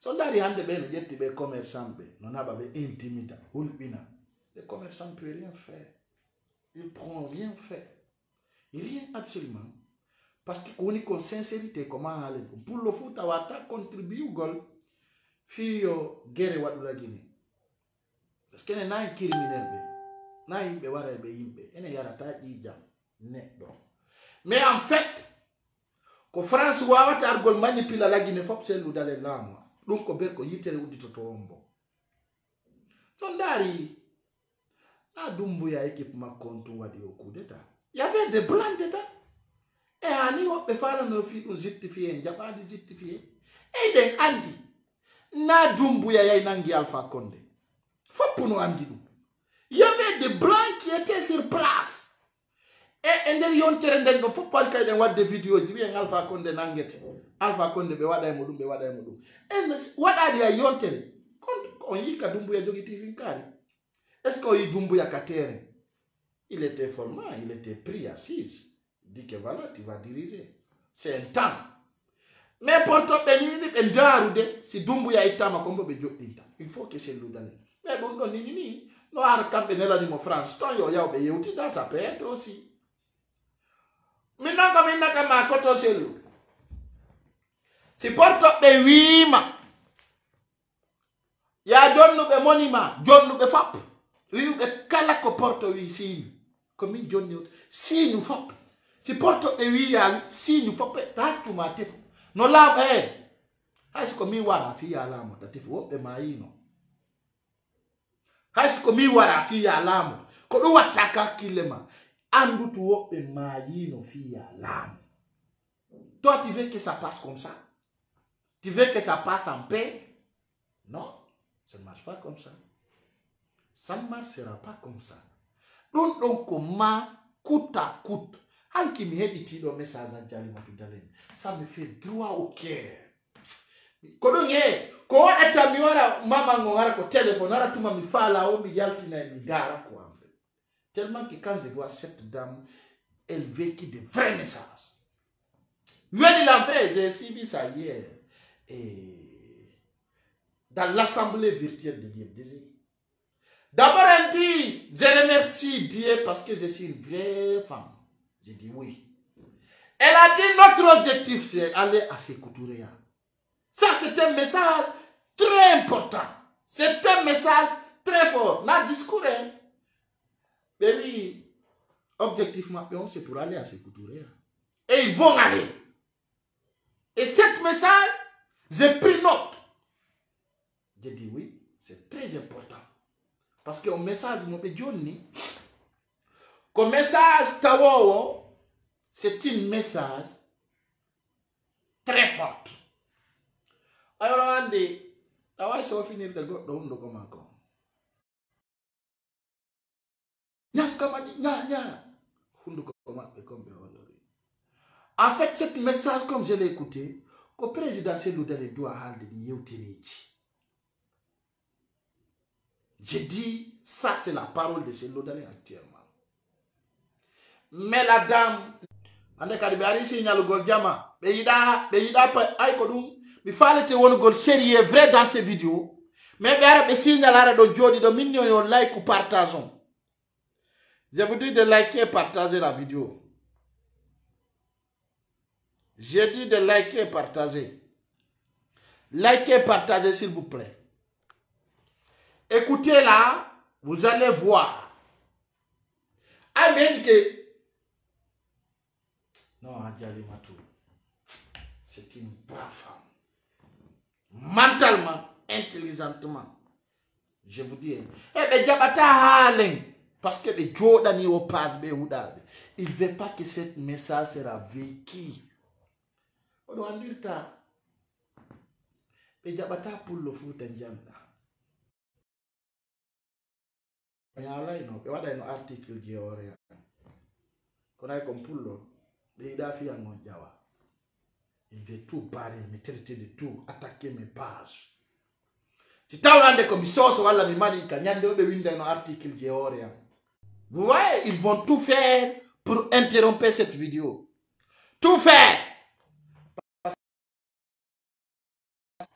Sondari hande ben jetti be commerçant be non aba be intimida ulbina les commerçants ne peuvent rien faire, ils ne pourront rien faire, rien absolument parce que qu'on est en sincérité comment aller pour le foot awata contribuer au gol fio guerre wadu la Guinée parce que na un criminel be na imbe wara be imbe ene yarata ija ne don mais en fait ko France wawata argol manipula la Guinée fop Cellou Dalein lamo. Donc, il y avait des blancs dedans. Et on peut faire nos filles nous justifier. On pas de justifier. Et il y a Andi. Na Doumbouya y a Nangi Alpha Condé. Faut pour nous Andi. Il y avait des blancs qui étaient sur place. Et ils ont terrain de faut pas qu'il y ait des vidéos. Il y a Alpha Condé Nangete. Alpha Condé be wada modum et wada dia yontere on yi ka Doumbouya jogiti finkari est-ce qu'on yi Doumbouya katere il était formant, il était pris assise dit que voilà tu vas diriger c'est un temps mais pourtant benini en darude si Doumbouya itama kombo be jogita il faut que c'est l'oudane mais bon non ni no ar kambe nela ni mo France ton yo yaw be yeuti dans ça peut être aussi Maintenant, comme il n'a qu'à ma cote au Cellou. C'est pour toi, mais oui, ma. Il y a John Noube Monima, John Noube Fap. Oui, Noube Kalako porte, oui, si. Comme il John Noube. Si nous Fap. C'est pour toi, mais oui, il y a si nous Fap. T'as tout ma tête. Non, là, mais. Est-ce que mi wara fi alamu tatifu wobe maino hasko mi wara fi alamu ko do wataka kilema andu tu wobe maino fi alamu. Toi tu veux que ça passe comme ça? Tu veux que ça passe en paix? Non, ça ne marche pas comme ça. Ça ne marchera pas comme ça. Donc comment coûte à coûte hanki mi hedi ti do message anjali matudalen. Ça me fait droit au cœur. Kodonye, ko ata miwara mama ngongara ko téléphone ara tuma mi fala o mi yaltina mi gara ko en fait. Tellement que quand je vois cette dame, elle vécu de vrais messages. Lui la vraie, j'ai suivi ça hier et dans l'assemblée virtuelle de Guinée-Bissau. D'abord elle dit, je remercie Dieu parce que je suis une vraie femme. J'ai dit oui. Elle a dit notre objectif c'est aller à Sékou Touré. Ça, c'est un message très important. C'est un message très fort. N'a discours. Mais oui, objectivement, c'est pour aller à Sékou Touré. Et ils vont aller. Et cet message, j'ai pris note. J'ai dit oui, c'est très important. Parce que le message, c'est un message très fort. Alors, Andy, la voix s'est finie de God, donc, comme encore. En fait, ce message, comme je l'ai écouté, que le président Cellou Dalein doit avoir de l'Youténiki. J'ai dit, ça, c'est la parole de Cellou Dalein actuellement. Mais la dame, on est caribéari, c'est une algorithme. Beida, aïkodoum. Il fallait que vous soyez vrai dans ces vidéos. Mais si vous avez like ou partagez. Je vous dis de liker et partager la vidéo. Je dis de liker et partager. Likez et partagez s'il vous plaît. Écoutez là, vous allez voir. Amen. Non, Adjali Matou, c'est une brave femme. Mentalement, intelligentement. Je vous dis. Eh bien, Diabata, parce que les Jordan au passe, il ne veut pas que ce message sera vécu. On doit en dire ça. Et Diabata pour le foot en Diamna. Il y a un article qui est en réalité. Qu'on a comme pour le. Il a fait un mot Jawa. Il veut tout barrer, me traiter de tout, attaquer mes pages. Si tu as comme ça, vous voyez, ils vont tout faire pour interrompre cette vidéo. Tout faire.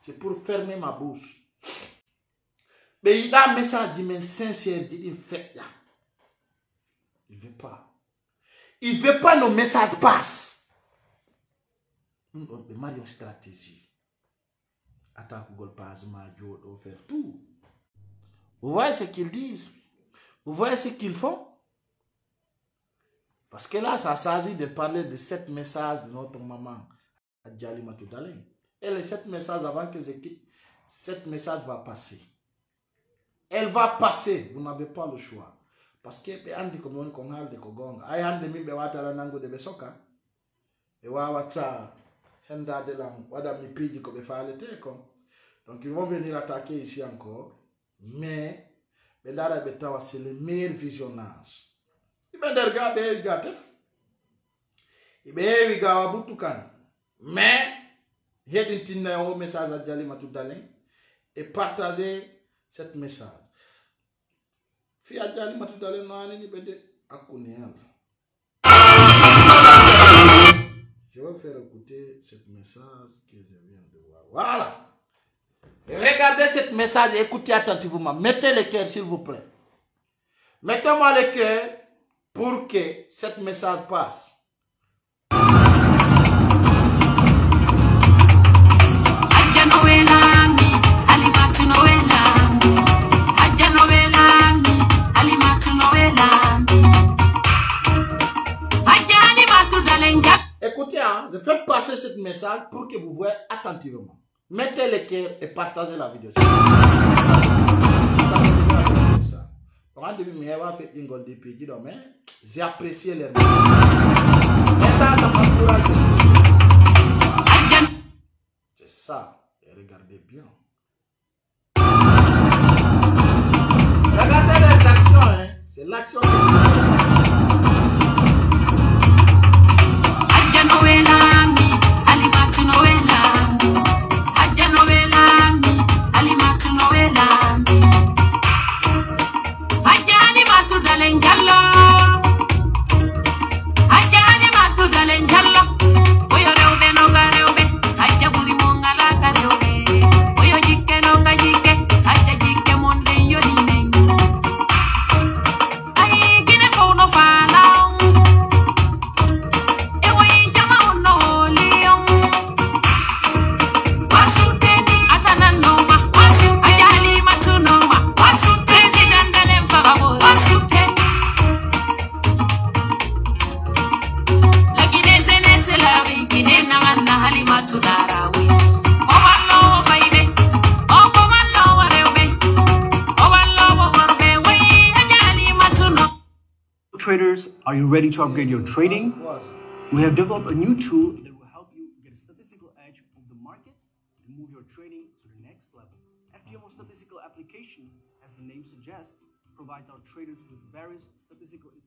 C'est pour fermer ma bouche. Mais il a un message qui m'est sincère, qui dit fait. Il ne veut pas. Il ne veut pas nos messages passent. Nous avons une stratégie. Attaque Google Pass, Major, offert tout. Vous voyez ce qu'ils disent? Vous voyez ce qu'ils font? Parce que là, ça s'agit de parler de 7 messages de notre maman, Adjali Matou Dalein. Et les 7 messages, avant que je quitte, 7 messages vont passer. Elle va passer. Vous n'avez pas le choix. Parce que, donc ils vont venir attaquer ici encore, mais c'est le meilleur visionnage. Mais il y a un message à Djali Matou Dalein et partager ce message. Si Djali Matou Dalein je vais faire écouter ce message que je viens de voir. Voilà. Regardez ce message et écoutez attentivement. Mettez le cœur, s'il vous plaît. Mettez-moi le cœur pour que ce message passe. message pour que vous voyez attentivement. Mettez le cœur et partagez la vidéo. J'ai apprécié les messages. Et ça m'encourage. C'est ça. Et regardez bien. Regardez les actions, hein. C'est l'action. Traders, are you ready to upgrade your trading? We have developed a new tool that will help you get a statistical edge of the markets and move your trading to the next level. FGMO statistical application, as the name suggests, provides our traders with various statistical information.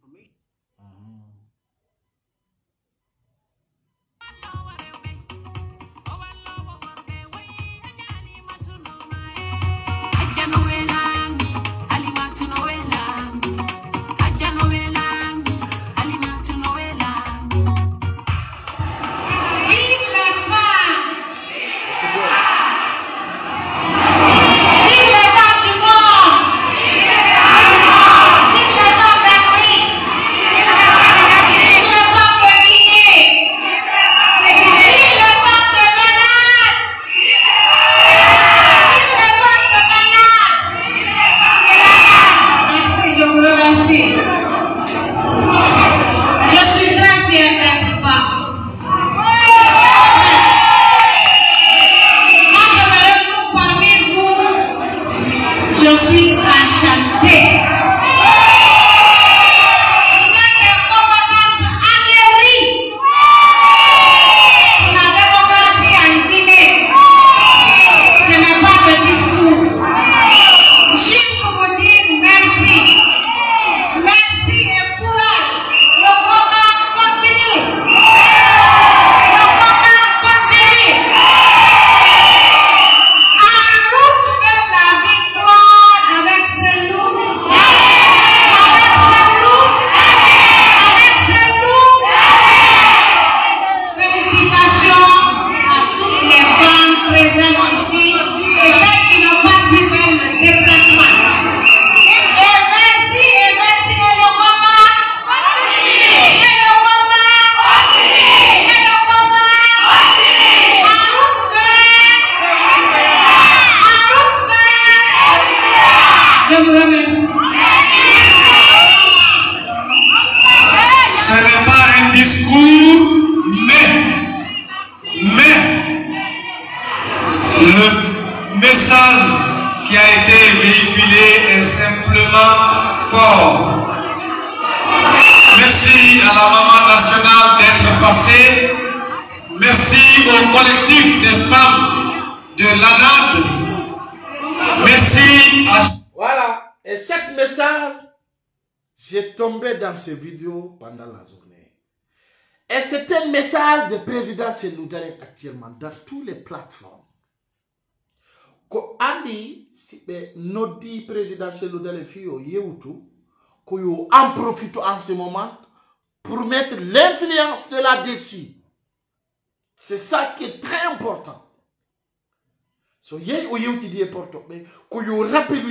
Dans ces vidéos pendant la journée. Et c'est un message de président Cellou Dalein actuellement dans toutes les plateformes. Quand Andy, nous dit président Cellou Dalein Fio Yéoutou, qu'on en profite en ce moment pour mettre l'influence de la dessus. C'est ça qui est très important. So Yéoutou dit mais qu'on rappelle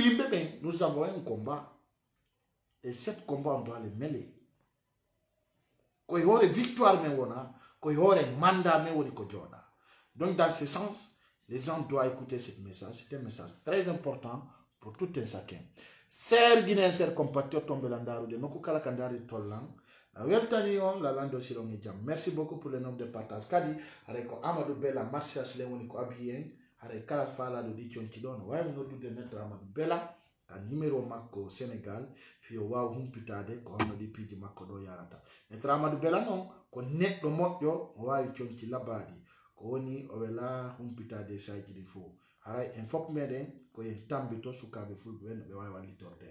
nous avons un combat. Et ce combat, on doit le mêler. Quand il y aura une victoire, quand il y aura un mandat, donc dans ce sens, les gens doivent écouter ce message. C'est un message très important pour tout un chacun. Chers Guinéens, chers compatriotes, Belandaurs, de Kala Guinée, Merci beaucoup pour le nombre de partages. Kadi, Araiko Amadou Bella, Marcia Slémoniko Abien, Araiko Kala Fala de Dition Kidon, Waïm Nodou de Netra Amadou Bella, à numéro Mako Sénégal, Fio Waoum Pitade, Kono Dipi di Makodo Yarata. Netra Amadou Bella non, Konek le Mokyo, Waïm Tionki Labadi, Koni Ovela, Humpitade Saïki de Fou. Aray infok meden ko en tambito sukabe fulbe no be wawa litorde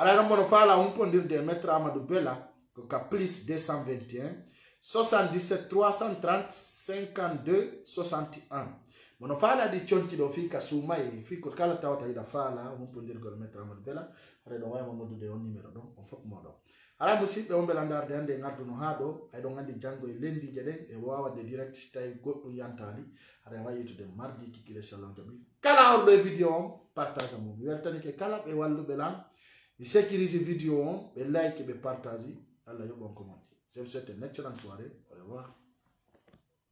aray no mono fala on pondirde maître Amadou Bella ko ka plus 221 77 330 52 61 mono fala di chonti do fi ka suma e fi ko kala tawta ida fala on pondir ko maître Amadou Bella aray do wawa modu de on numéro do on fok modo aray musibbe on Belandaurs de ande ngarduno haado ay do ngandi jango e lendi jeden e wawa de direct stay goddo yantali aray wayitude mardi kikile salon tabi kala horde vidéo on partage mo weltani ke kala be walluɓe lan mi sécurise vidéo on ɓe like ɓe partage Allah yoɓon commenté. Je vous souhaite une excellente soirée. Au revoir.